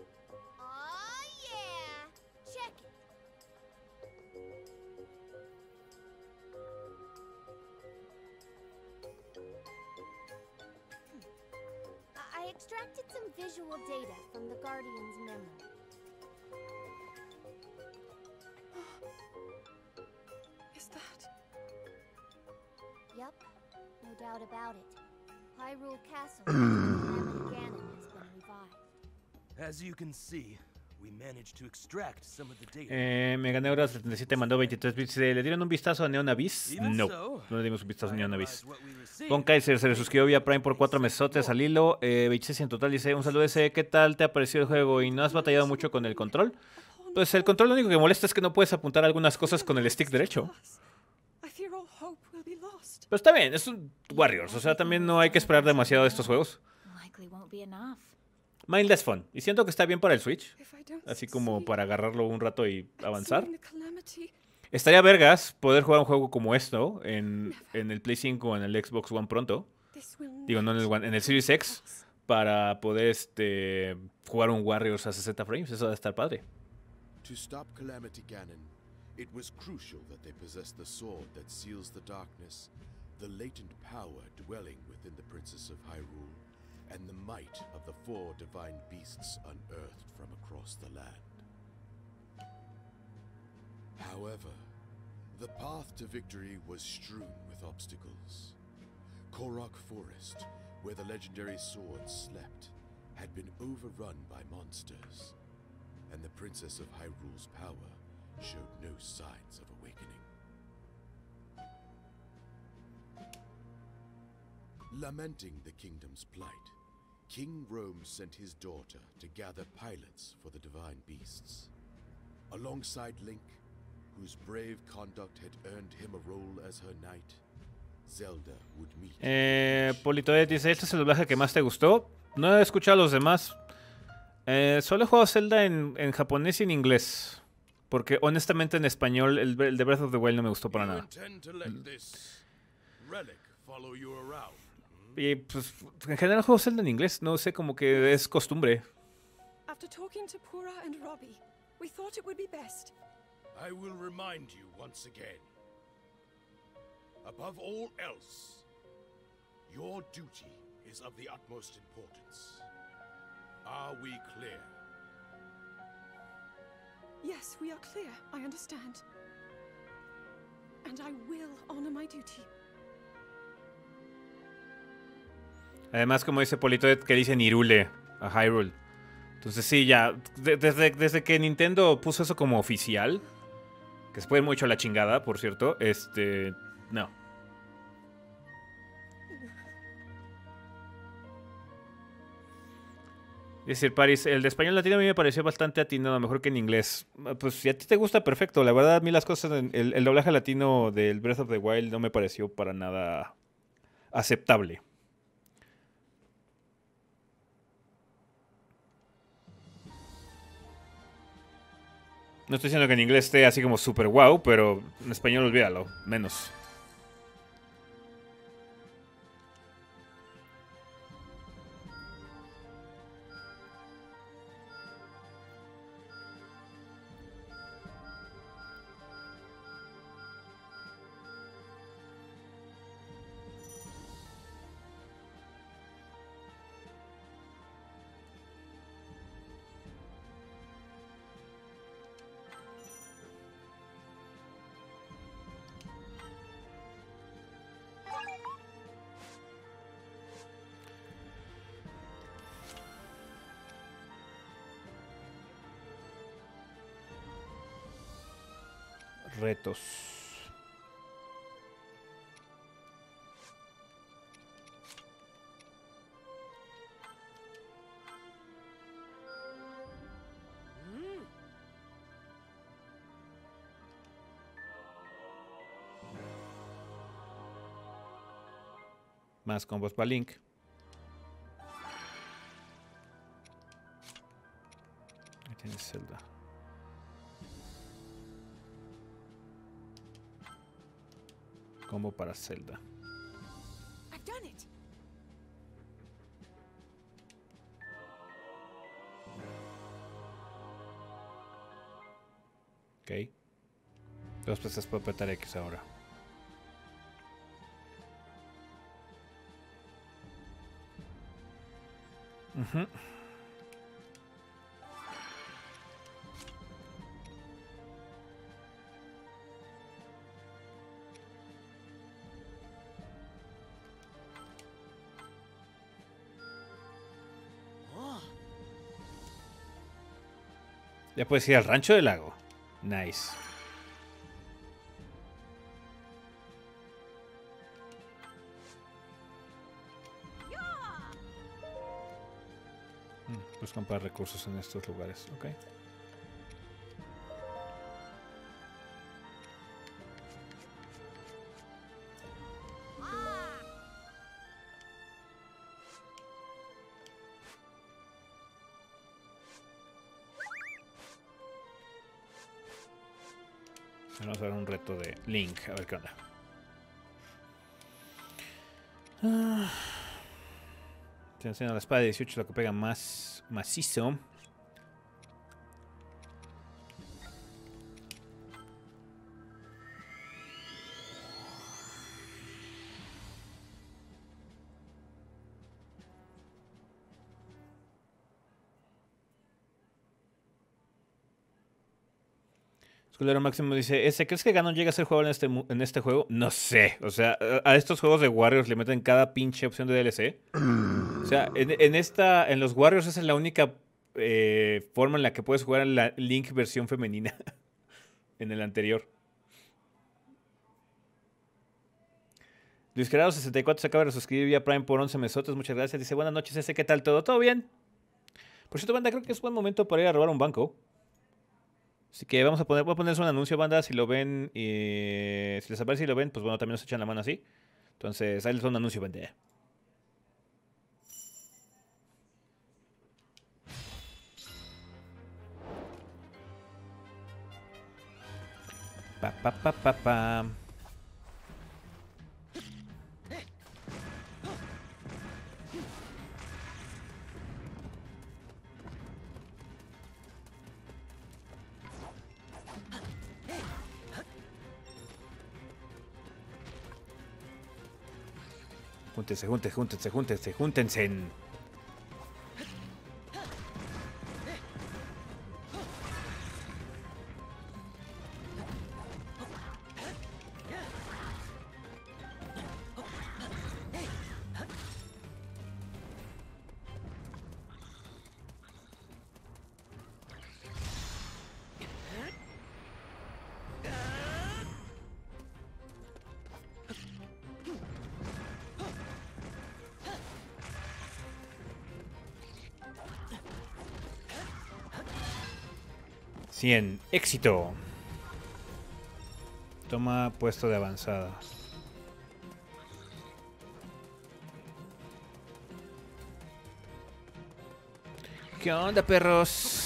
Oh yeah! Check it. I extracted some visual data from the Guardian's memo. Is that? Yep, no doubt about it. Hyrule Castle, Calamity Ganon has been revived. As you can see, we managed to extract some of the data. Meganeuro77 mandó 23 bits. ¿Le dieron un vistazo a Neon Abyss? No, no le dimos un vistazo a Neon Abyss. Von Kaiser se le suscribió vía Prime por 4 mesotes al hilo. 26 en total. Dice, un saludo ese. ¿Qué tal te ha parecido el juego? ¿Y no has batallado mucho con el control? Pues el control lo único que molesta es que no puedes apuntar algunas cosas con el stick derecho. Pero está bien, es un Warriors. O sea, también no hay que esperar demasiado de estos juegos. Mindless Fun. Y siento que está bien para el Switch. Así como para agarrarlo un rato y avanzar. Estaría vergas poder jugar un juego como esto en el Play 5 o en el Xbox One pronto. Digo, no en el One, en el Series X. Para poder jugar un Warriors a 60 frames. Eso va a estar padre. To stop Calamity Ganon, it was crucial that they possess the sword that seals the darkness, the latent power dwelling within the Princess of Hyrule, and the might of the 4 divine beasts unearthed from across the land. However, the path to victory was strewn with obstacles. Korok Forest, where the legendary sword slept, had been overrun by monsters, and the Princess of Hyrule's power showed no signs of awakening. Lamenting the kingdom's plight, King Rome sent his daughter to gather pilots for the divine beasts. Alongside Link, whose brave conduct had earned him a role as her knight, Zelda would meet. Politoed dice, ¿este es el doblaje que más te gustó? No he escuchado a los demás. Solo he jugado Zelda en japonés y en inglés. Porque honestamente en español el de Breath of the Wild no me gustó para nada. Y pues en general juegos Zelda en inglés, no sé, como que es costumbre. After talking to Pura and Robbie, we thought it would be best. I will remind you once again. Above all else, your duty is of the utmost importance. Are we clear? Yes, we are clear. I understand. And I will honor my duty. Además, como dice Polito, que dicen Hyrule a Hyrule. Entonces sí, ya desde que Nintendo puso eso como oficial, que se puede mucho la chingada, por cierto, no. Es decir, París, el de español latino a mí me pareció bastante atinado, mejor que en inglés. Pues si a ti te gusta, perfecto. La verdad, a mí las cosas, el doblaje latino del Breath of the Wild no me pareció para nada aceptable. No estoy diciendo que en inglés esté así como super wow, pero en español olvídalo, menos. Retos. Más combos para Link. Ahí tienes Zelda. Combo para Zelda. Ok. Dos veces puedo apretar X ahora. Uh-huh. Ya puedes ir al rancho del lago. Nice. Puedes comprar recursos en estos lugares. Ok. Link, a ver qué onda. Te enseño la espada de 18, la que pega más macizo. Culero Máximo dice, ¿crees que Ganon llega a ser jugador en este juego? No sé. O sea, a estos juegos de Warriors le meten cada pinche opción de DLC. O sea, en los Warriors esa es la única forma en la que puedes jugar en la Link versión femenina. En el anterior. Luis Gerardo 64 se acaba de suscribir vía Prime por 11 mesotes. Muchas gracias. Dice, buenas noches, ¿qué tal todo? ¿Todo bien? Por cierto, banda, creo que es buen momento para ir a robar un banco. Así que voy a ponerles un anuncio, banda, si lo ven, si les aparece y lo ven, pues bueno, también nos echan la mano así. Entonces, ahí les va un anuncio, banda. Júntense. Bien, éxito. Toma puesto de avanzada. ¿Qué onda, perros?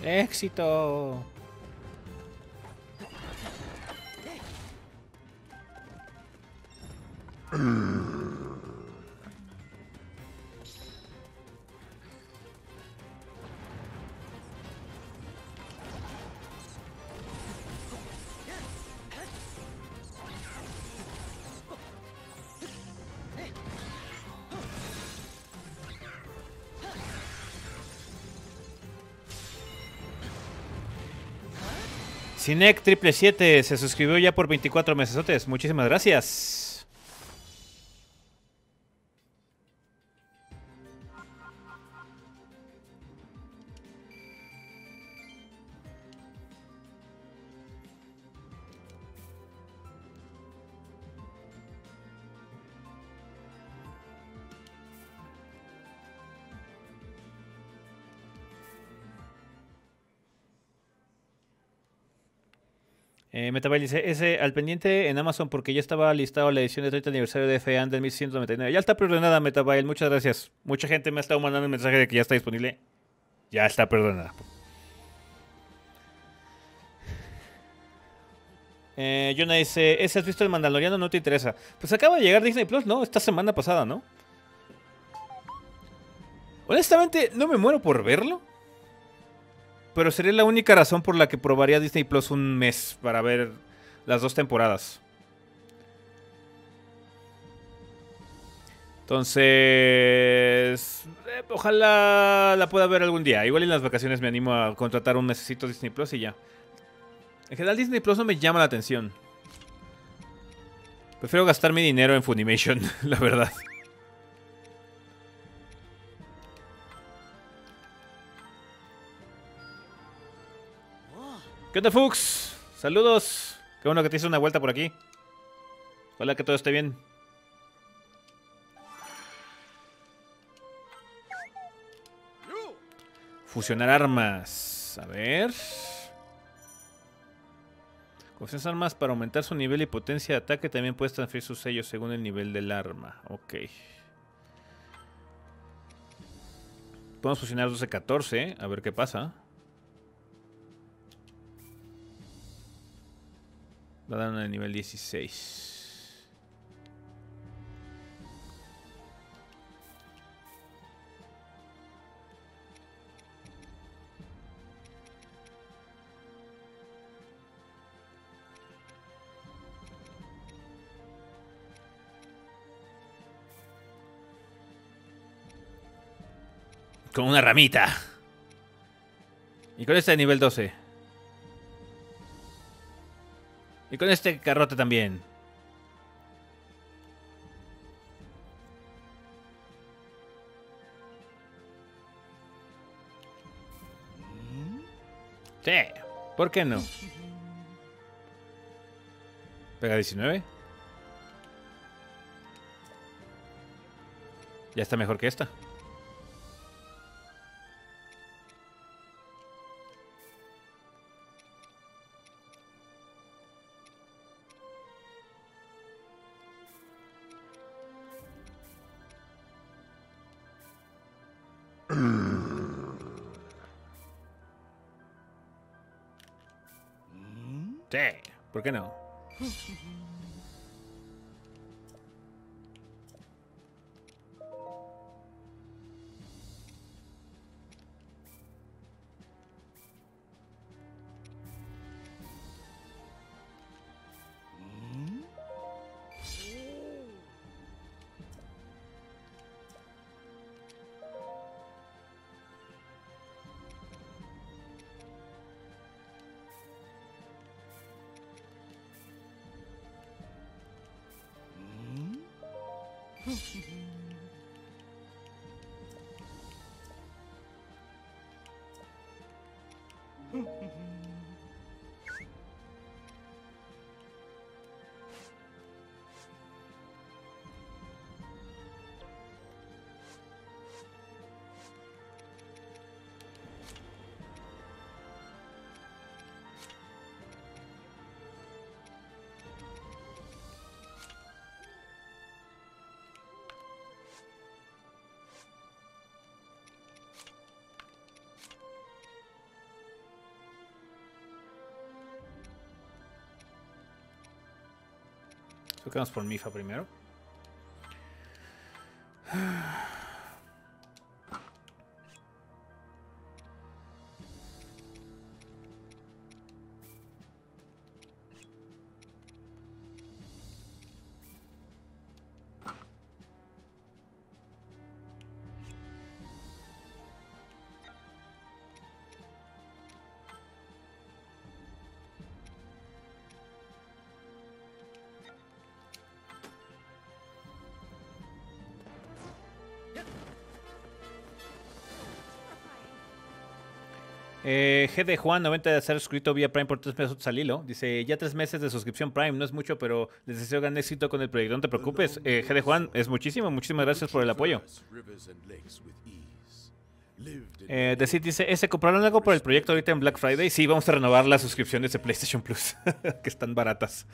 Éxito. Cinec777 se suscribió ya por 24 mesesotes. Muchísimas gracias. Metabail dice, ese al pendiente en Amazon porque ya estaba listado la edición de 30 aniversario de FEAN del 1199. Ya está preordenada, Metabail, muchas gracias. Mucha gente me ha estado mandando el mensaje de que ya está disponible. Ya está preordenada. Jonah dice, ese has visto el Mandaloriano, no te interesa. Pues acaba de llegar Disney Plus, ¿no? Esta semana pasada, ¿no? Honestamente, no me muero por verlo. Pero sería la única razón por la que probaría Disney Plus un mes para ver las dos temporadas. Entonces, ojalá la pueda ver algún día. Igual en las vacaciones me animo a contratar un mesecito Disney Plus y ya. En general Disney Plus no me llama la atención. Prefiero gastar mi dinero en Funimation, la verdad. ¿Qué onda, Fux? Saludos. Qué bueno que te hice una vuelta por aquí. Ojalá que todo esté bien. Fusionar armas. A ver. Fusionas armas para aumentar su nivel y potencia de ataque. También puedes transferir sus sellos según el nivel del arma. Ok. Podemos fusionar 12-14. A ver qué pasa. Va a dar una de nivel 16. Con una ramita. Y con esta de nivel 12. Y con este garrote también. Sí, ¿por qué no? Pega 19. Ya está mejor que esta. Sí, ¿por qué no? Vamos por Mifa primero. G de Juan, 90 de ser suscrito vía Prime por 3 meses al hilo. Dice, ya 3 meses de suscripción Prime, no es mucho, pero les deseo gran éxito con el proyecto. No te preocupes, G de Juan, es muchísimo. Muchísimas gracias por el apoyo. Decid dice, ¿se compraron algo por el proyecto ahorita en Black Friday? Sí, vamos a renovar las suscripciones de PlayStation Plus, que están baratas.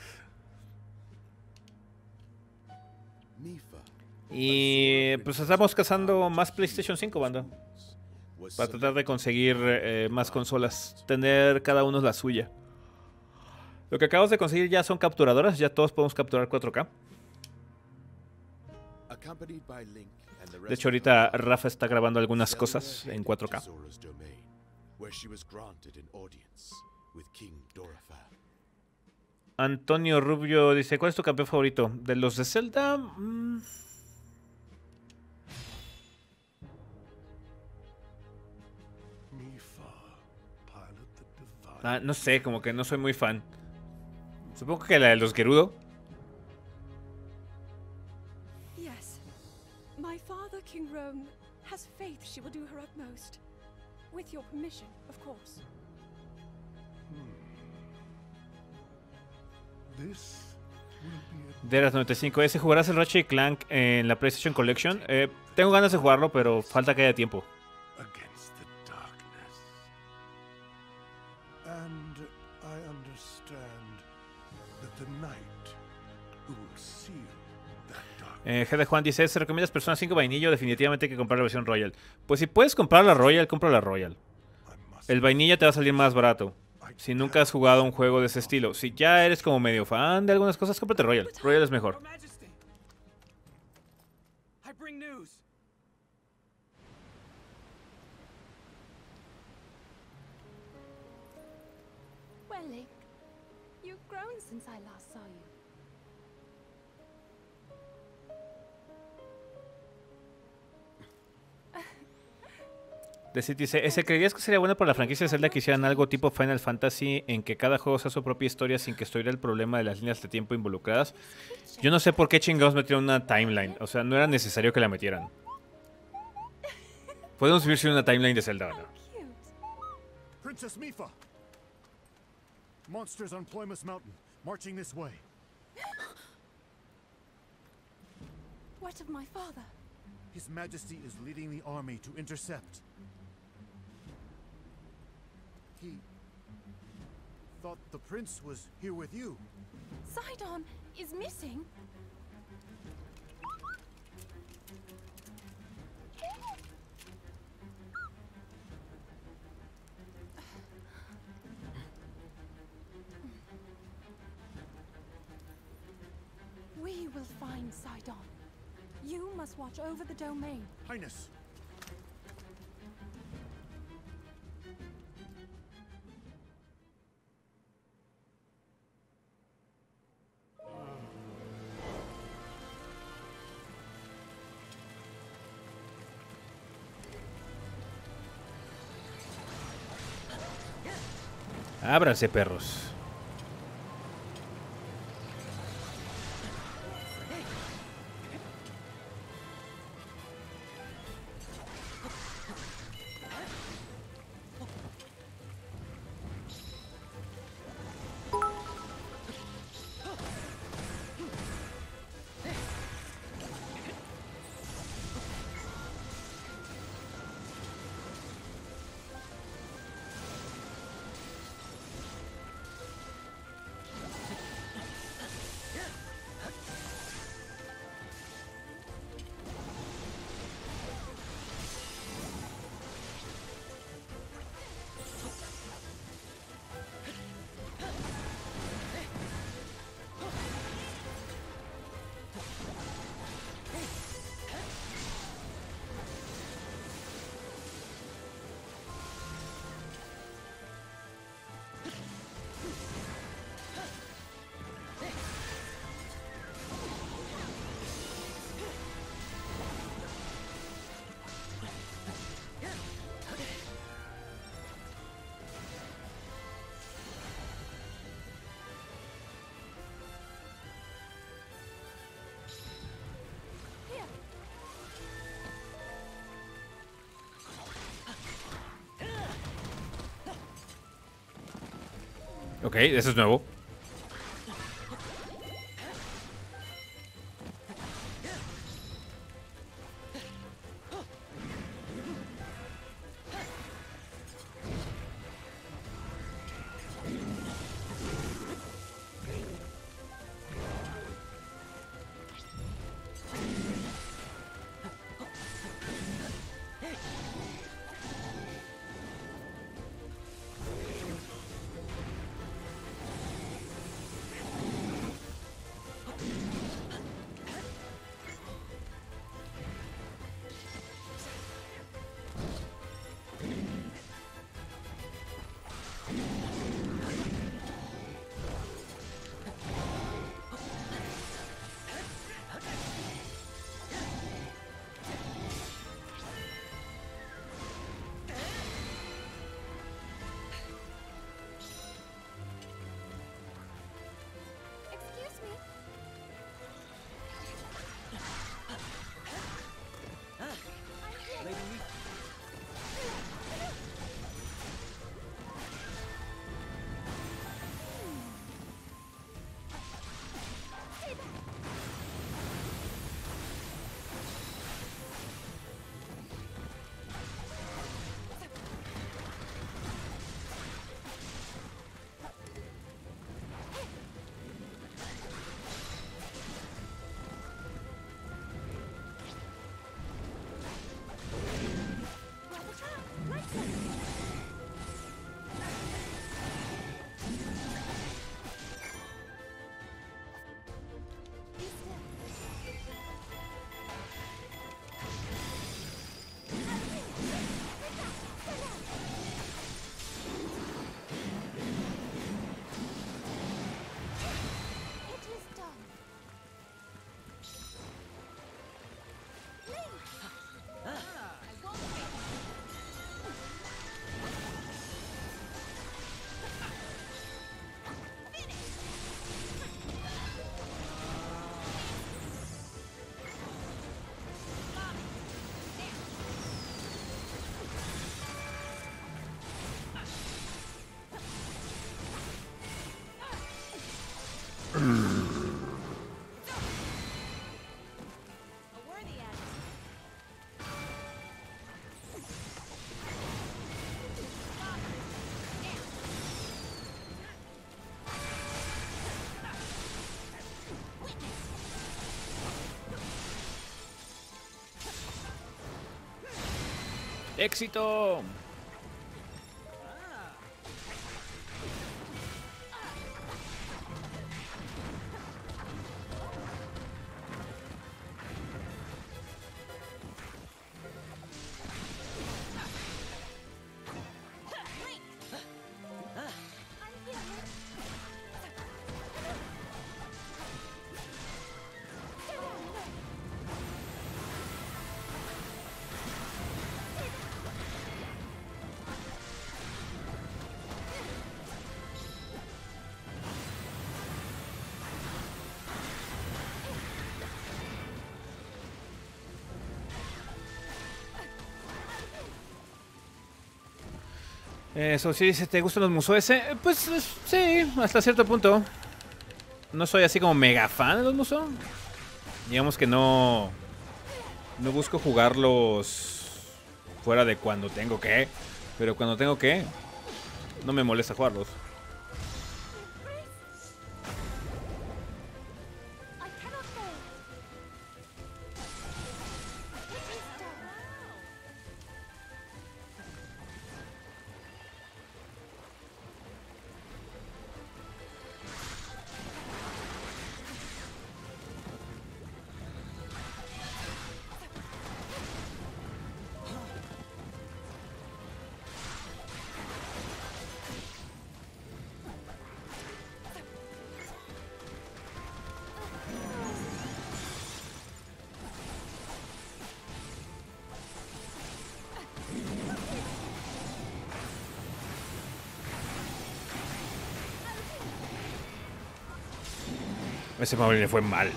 Y pues estamos cazando más PlayStation 5, banda. Para tratar de conseguir más consolas. Tener cada uno la suya. Lo que acabamos de conseguir ya son capturadoras. Ya todos podemos capturar 4K. De hecho ahorita Rafa está grabando algunas cosas en 4K. Antonio Rubio dice, ¿cuál es tu campeón favorito? De los de Zelda... no sé, como que no soy muy fan. Supongo que la de los Gerudo. Yes. My father, King Rome, has faith she will do her utmost. With your permission, of course. Deras 95. ¿Ese jugarás el Ratchet & Clank en la PlayStation Collection? Tengo ganas de jugarlo, pero falta que haya tiempo. G de Juan dice, ¿se recomiendas Persona 5 vainilla o definitivamente hay que comprar la versión Royal? Pues si puedes comprar la Royal, compra la Royal. El vainilla te va a salir más barato. Si nunca has jugado un juego de ese estilo. Si ya eres como medio fan de algunas cosas, cómprate Royal. Royal es mejor. Dice, ¿ese creías que sería bueno para la franquicia de Zelda que hicieran algo tipo Final Fantasy en que cada juego sea su propia historia sin que estuviera el problema de las líneas de tiempo involucradas? Yo no sé por qué chingados metieron una timeline. O sea, no era necesario que la metieran. Podemos vivir sin una timeline de Zelda, ¿verdad? Princess Mifa. Monsters on Ploymus Mountain, marching this way. What of my father? His Majesty is leading the army to intercept. He thought the prince was here with you. Sidon is missing. We will find Sidon. You must watch over the domain. Highness. Ábranse, perros. Ok, eso es nuevo. ¡Éxito! Eso sí, si te gustan los musues, pues sí, hasta cierto punto. No soy así como mega fan de los musues. Digamos que no, no busco jugarlos fuera de cuando tengo que. Pero cuando tengo que, no me molesta jugarlos. Ese Mario le fue mal.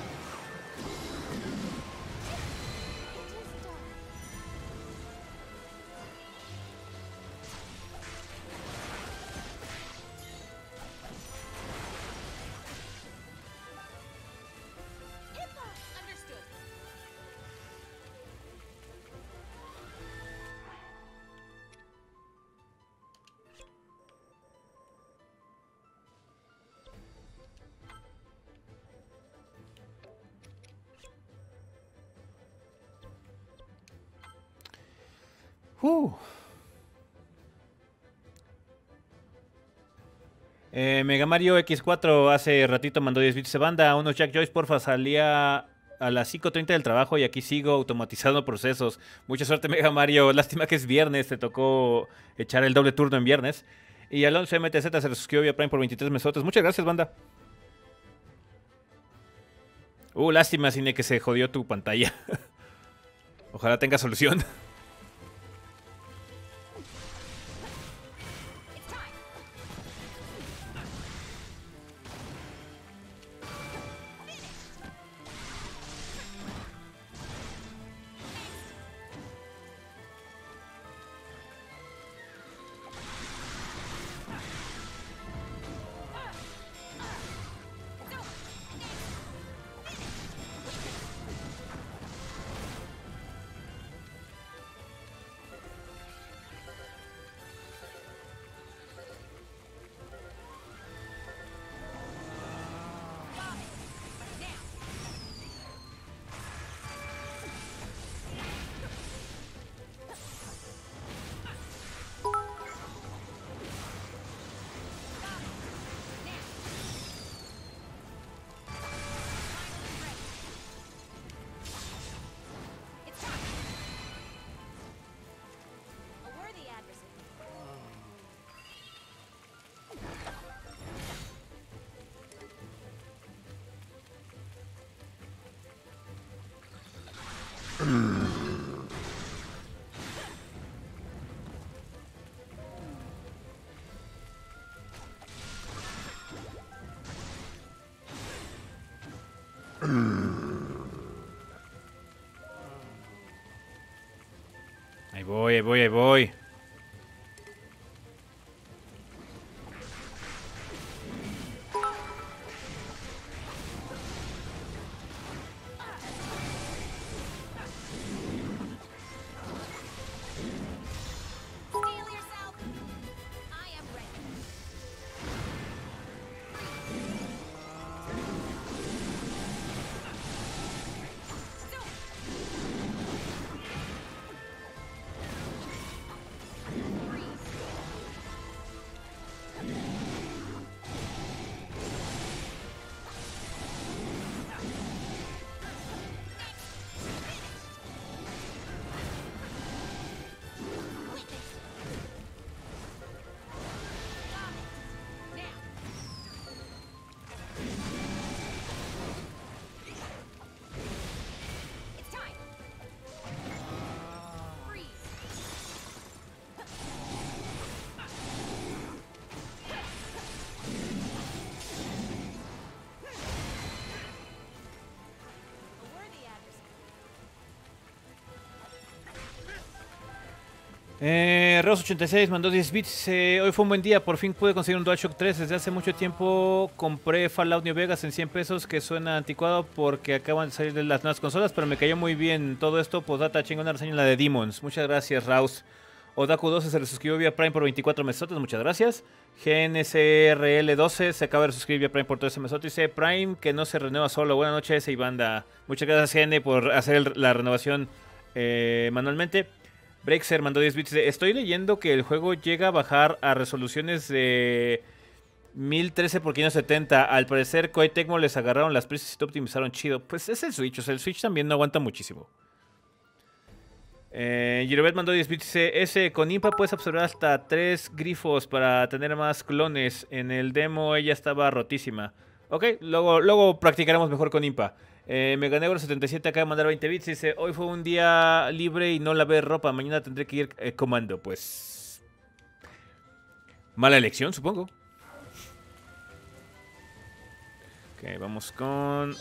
Mega Mario X4 hace ratito mandó 10 bits de banda. Unos Jack Joyce, porfa, salía a las 5:30 del trabajo y aquí sigo automatizando procesos. Mucha suerte, Mega Mario. Lástima que es viernes, te tocó echar el doble turno en viernes. Y Alonso MTZ se suscribió vía Prime por 23 mesotes. Muchas gracias, banda. Lástima, Cine, que se jodió tu pantalla. Ojalá tenga solución. Ahí voy. Ross86 mandó 10 bits. Hoy fue un buen día, por fin pude conseguir un DualShock 3. Desde hace mucho tiempo compré Fallout New Vegas en 100 pesos, que suena anticuado porque acaban de salir de las nuevas consolas, pero me cayó muy bien todo esto. Postdata, chingona reseña en la de Demons. Muchas gracias, Raus. Odaku12 se le suscribió vía Prime por 24 mesotes. Muchas gracias. GNCRL12 se acaba de suscribir vía Prime por 13 mesotes. Dice Prime que no se renueva solo. Buenas noches y banda. Muchas gracias, GN, por hacer la renovación manualmente. Brexer mandó 10 bits. Estoy leyendo que el juego llega a bajar a resoluciones de 1013x570. Al parecer, Koei Tecmo les agarraron las prisas y te optimizaron chido. Pues es el Switch. O sea, el Switch también no aguanta muchísimo. Girobet mandó 10 bits. Dice, con Impa puedes observar hasta 3 grifos para tener más clones. En el demo ella estaba rotísima. Ok, luego practicaremos mejor con Impa. Meganegro77 acaba de mandar 20 bits. Dice, hoy fue un día libre y no lavé ropa. Mañana tendré que ir comando. Pues mala elección, supongo. Ok, vamos con...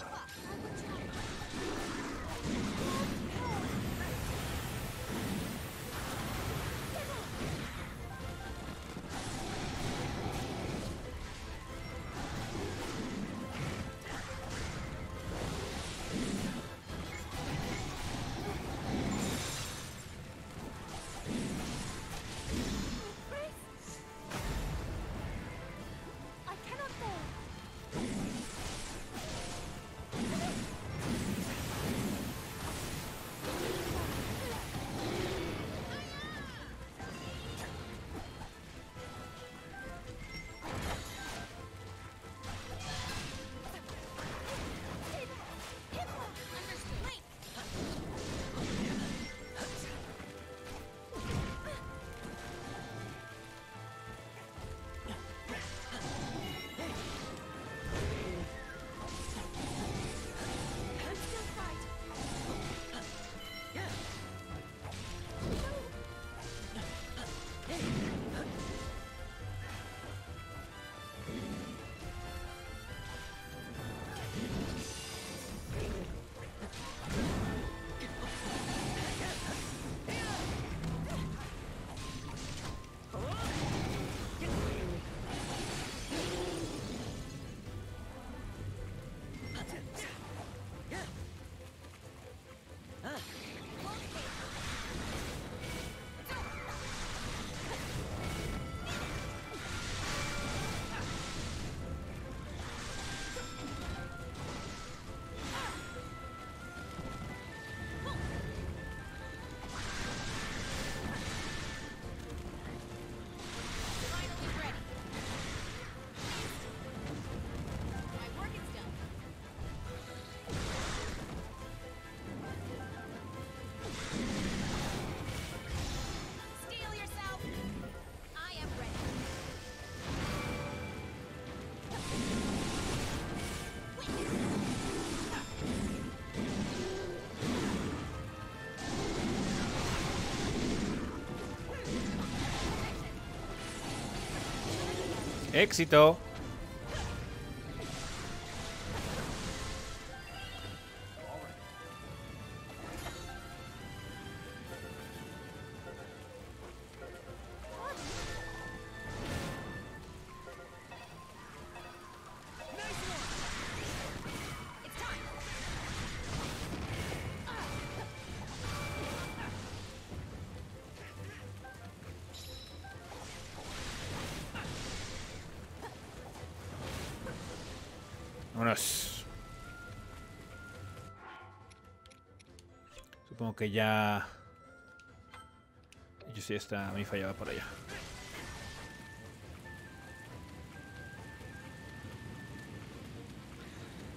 Éxito. Supongo que ya... Yo sí, esta me fallaba por allá.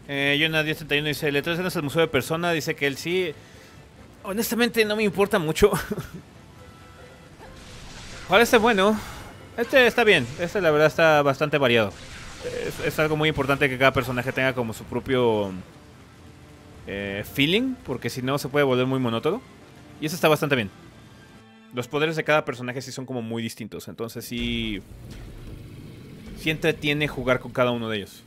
Jonah 1031 dice, ¿le traes al museo de Persona? Dice que él sí. Honestamente no me importa mucho. Ahora este es bueno. Este está bien. Este la verdad está bastante variado. Es algo muy importante que cada personaje tenga como su propio feeling, porque si no se puede volver muy monótono. Y eso está bastante bien. Los poderes de cada personaje sí son como muy distintos, entonces sí entretiene jugar con cada uno de ellos.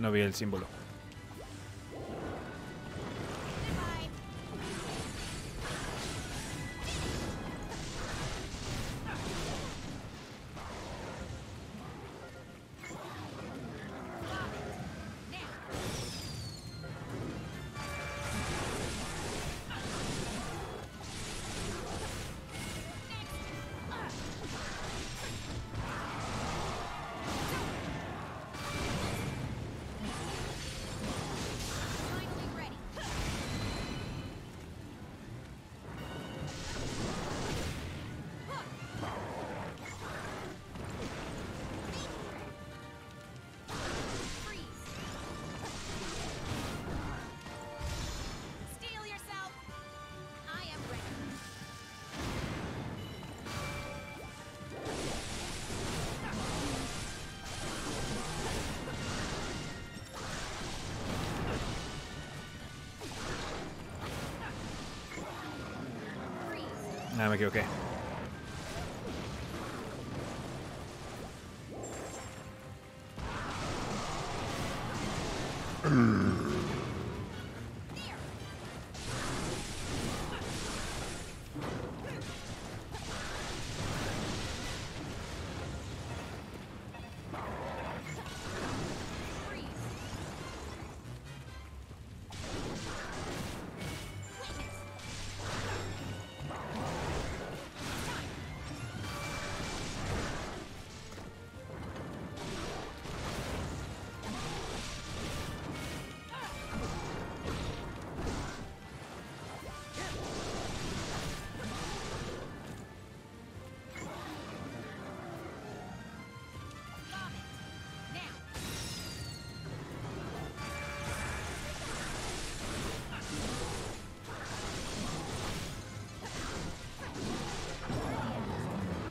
No vi el símbolo. Ah, me equivoqué.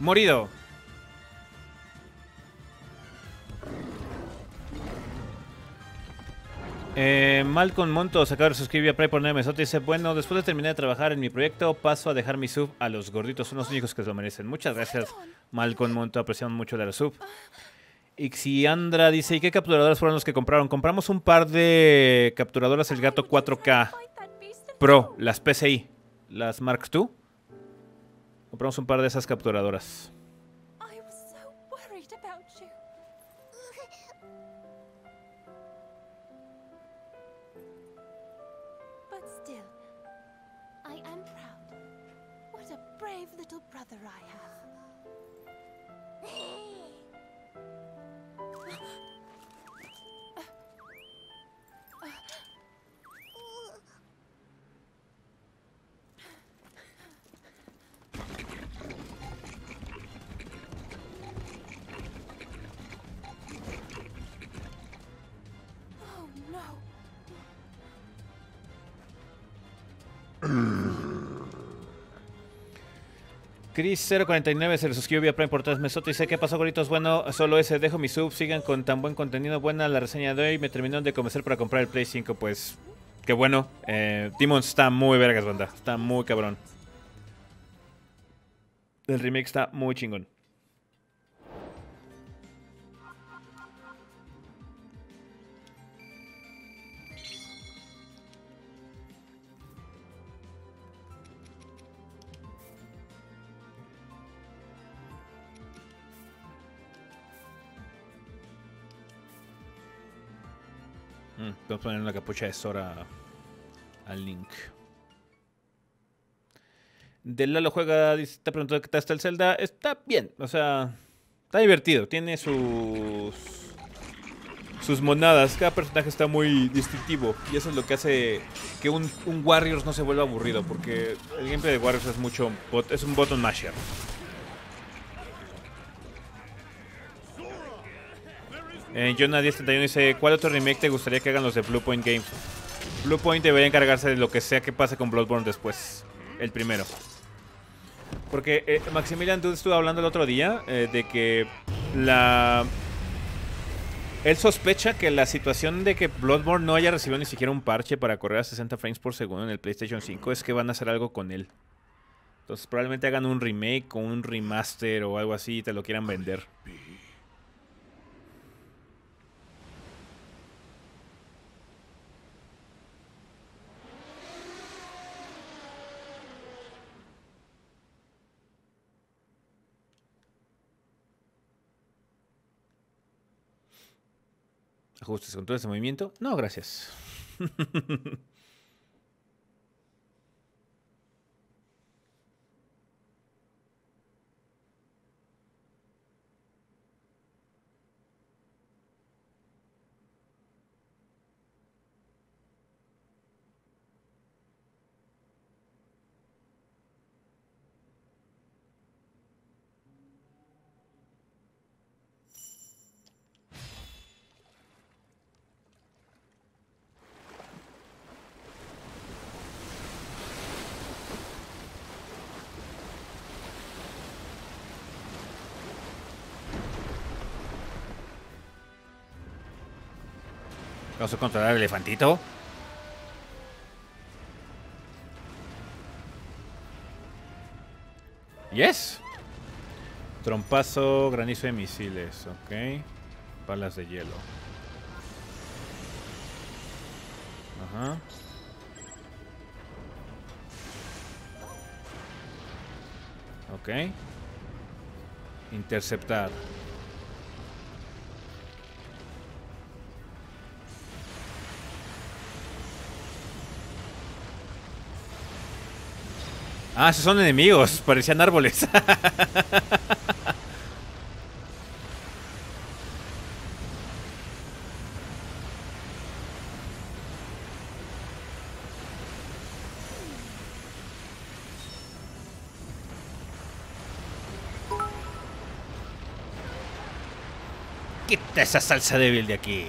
Morido. Malcolm Monto, sacador, suscribió a Prime por 9 mesotes. Dice, bueno, después de terminar de trabajar en mi proyecto, paso a dejar mi sub a los gorditos. Son los únicos que se lo merecen. Muchas gracias, Malcolm Monto. Apreciamos mucho la sub. Ixiandra dice, ¿y qué capturadoras fueron los que compraron? Compramos un par de capturadoras El Gato 4K Pro, las PCI, las Mark II. Compramos un par de esas capturadoras. Chris049 se le suscribió vía Prime por 3 mesotes. Dice, ¿qué pasó, gorditos? Bueno, solo ese. Dejo mi sub. Sigan con tan buen contenido. Buena la reseña de hoy. Me terminó de convencer para comprar el Play 5. Pues, qué bueno. Demon está muy vergas, banda. Está muy cabrón. El remake está muy chingón. Vamos a poner una capucha de Sora al Link. De Lalo Juega, dice, te preguntó qué tal está el Zelda. Está bien, o sea, está divertido. Tiene sus monadas. Cada personaje está muy distintivo. Y eso es lo que hace que un Warriors no se vuelva aburrido. Porque el gameplay de Warriors es mucho... es un button masher. Jonah 1031 dice, ¿cuál otro remake te gustaría que hagan los de Blue Point Games? Blue Point debería encargarse de lo que sea que pase con Bloodborne después. El primero. Porque Maximilian Dude estuvo hablando el otro día de que él sospecha que la situación de que Bloodborne no haya recibido ni siquiera un parche para correr a 60 frames por segundo en el PlayStation 5 es que van a hacer algo con él. Entonces probablemente hagan un remake o un remaster o algo así y te lo quieran vender. Ajustes, controles de movimiento. No, gracias. ¿Vamos a controlar al elefantito? ¡Yes! Trompazo, granizo de misiles. Ok. Balas de hielo. Ajá. Ok. Interceptar. Ah, esos son enemigos. Parecían árboles. Quita esa salsa débil de aquí.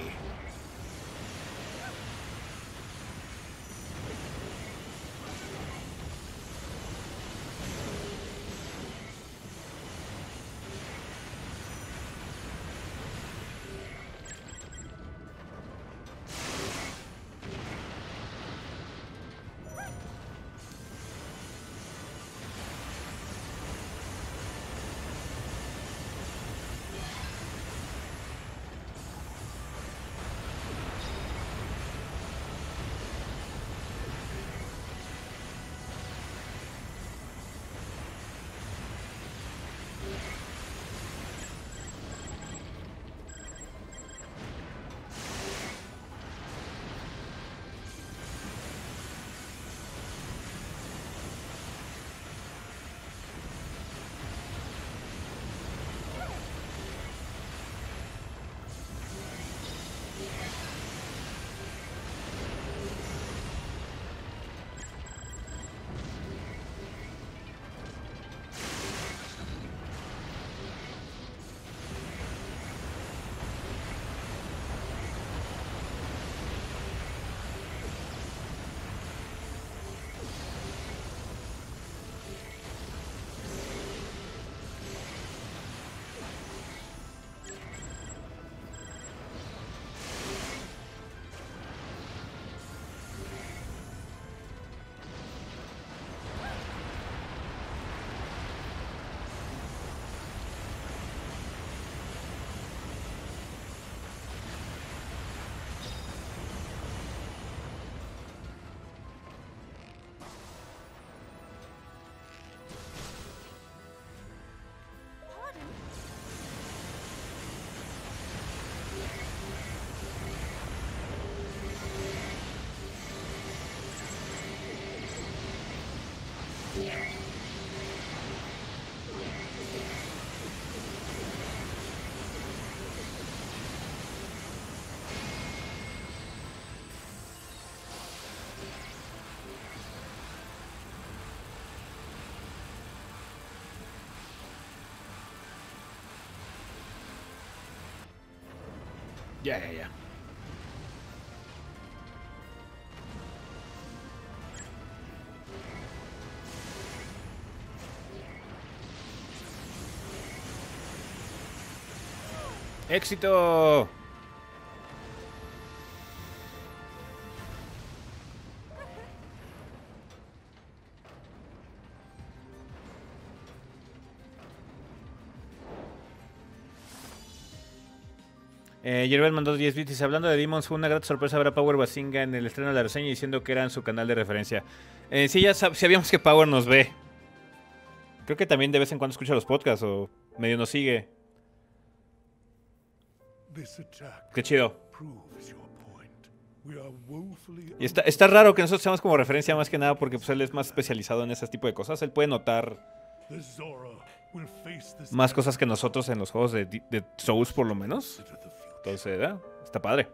Ya. ¡Éxito! Yerbel mandó 10 bits. Hablando de Demons, fue una gran sorpresa ver a Power Bazinga en el estreno de la reseña diciendo que era en su canal de referencia. Sí, ya sabíamos que Power nos ve. Creo que también de vez en cuando escucha los podcasts o medio nos sigue. Qué chido. Y está raro que nosotros seamos como referencia más que nada porque pues, él es más especializado en ese tipo de cosas. Él puede notar más cosas que nosotros en los juegos de Souls, por lo menos. Entonces, está padre.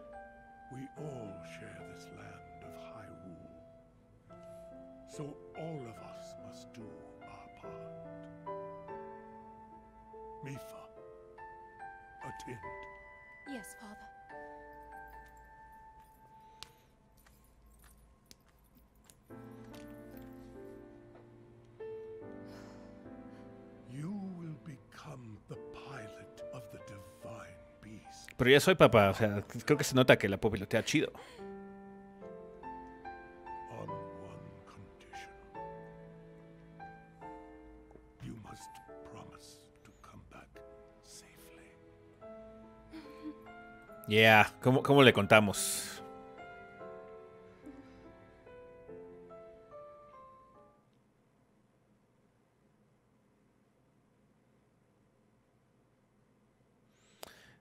Pero ya soy papá, o sea, creo que se nota que la pilotea chido. Yeah, ¿cómo le contamos?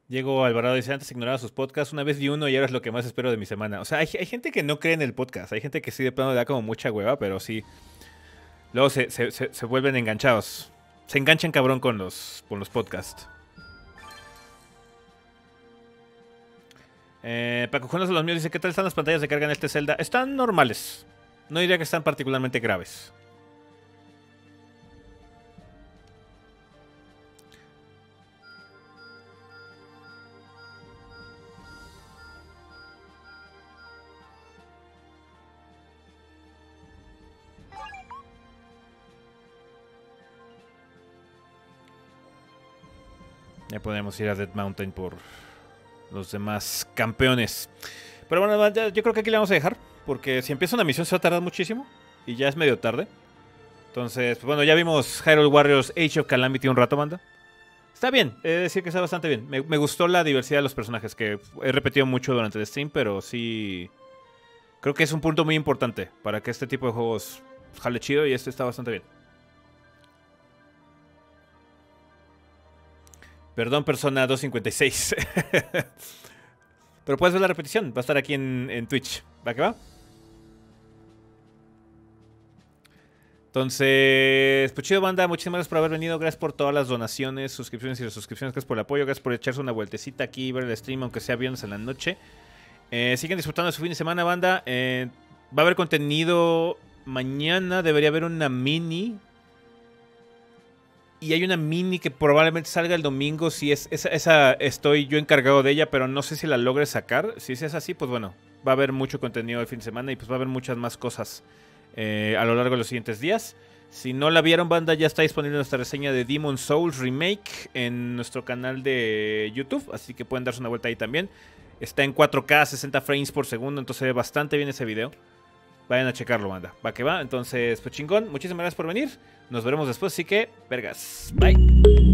Diego Alvarado dice, antes ignoraba sus podcasts, una vez di uno y ahora es lo que más espero de mi semana. O sea, hay gente que no cree en el podcast, hay gente que sí de plano le da como mucha hueva, pero sí. Luego se vuelven enganchados. Se enganchan cabrón con los podcasts. Paco Jonas de los míos dice, ¿qué tal están las pantallas de carga en este Zelda? Están normales. No diría que están particularmente graves. Ya podemos ir a Dead Mountain por los demás campeones. Pero bueno, yo creo que aquí le vamos a dejar. Porque si empieza una misión se va a tardar muchísimo. Y ya es medio tarde. Entonces, bueno, ya vimos Hyrule Warriors Age of Calamity un rato, banda. Está bien, he de decir que está bastante bien. Me gustó la diversidad de los personajes, que he repetido mucho durante el stream. Pero sí, creo que es un punto muy importante para que este tipo de juegos jale chido. Y este está bastante bien. Perdón, Persona 256. Pero puedes ver la repetición. Va a estar aquí en Twitch. ¿Va que va? Entonces, pues chido, banda. Muchísimas gracias por haber venido. Gracias por todas las donaciones, suscripciones y las suscripciones. Gracias por el apoyo. Gracias por echarse una vueltecita aquí y ver el stream, aunque sea viernes en la noche. Sigan disfrutando de su fin de semana, banda. Va a haber contenido mañana. Debería haber una mini. Y hay una mini que probablemente salga el domingo. Si es esa estoy yo encargado de ella, pero no sé si la logre sacar. Si es así, pues bueno, va a haber mucho contenido el fin de semana. Y pues va a haber muchas más cosas a lo largo de los siguientes días. Si no la vieron, banda, ya está disponible nuestra reseña de Demon's Souls Remake en nuestro canal de YouTube. Así que pueden darse una vuelta ahí también. Está en 4K, 60 frames por segundo. Entonces se ve bastante bien ese video. Vayan a checarlo, banda. Va que va. Entonces, pues chingón. Muchísimas gracias por venir. Nos veremos después. Así que, vergas. Bye.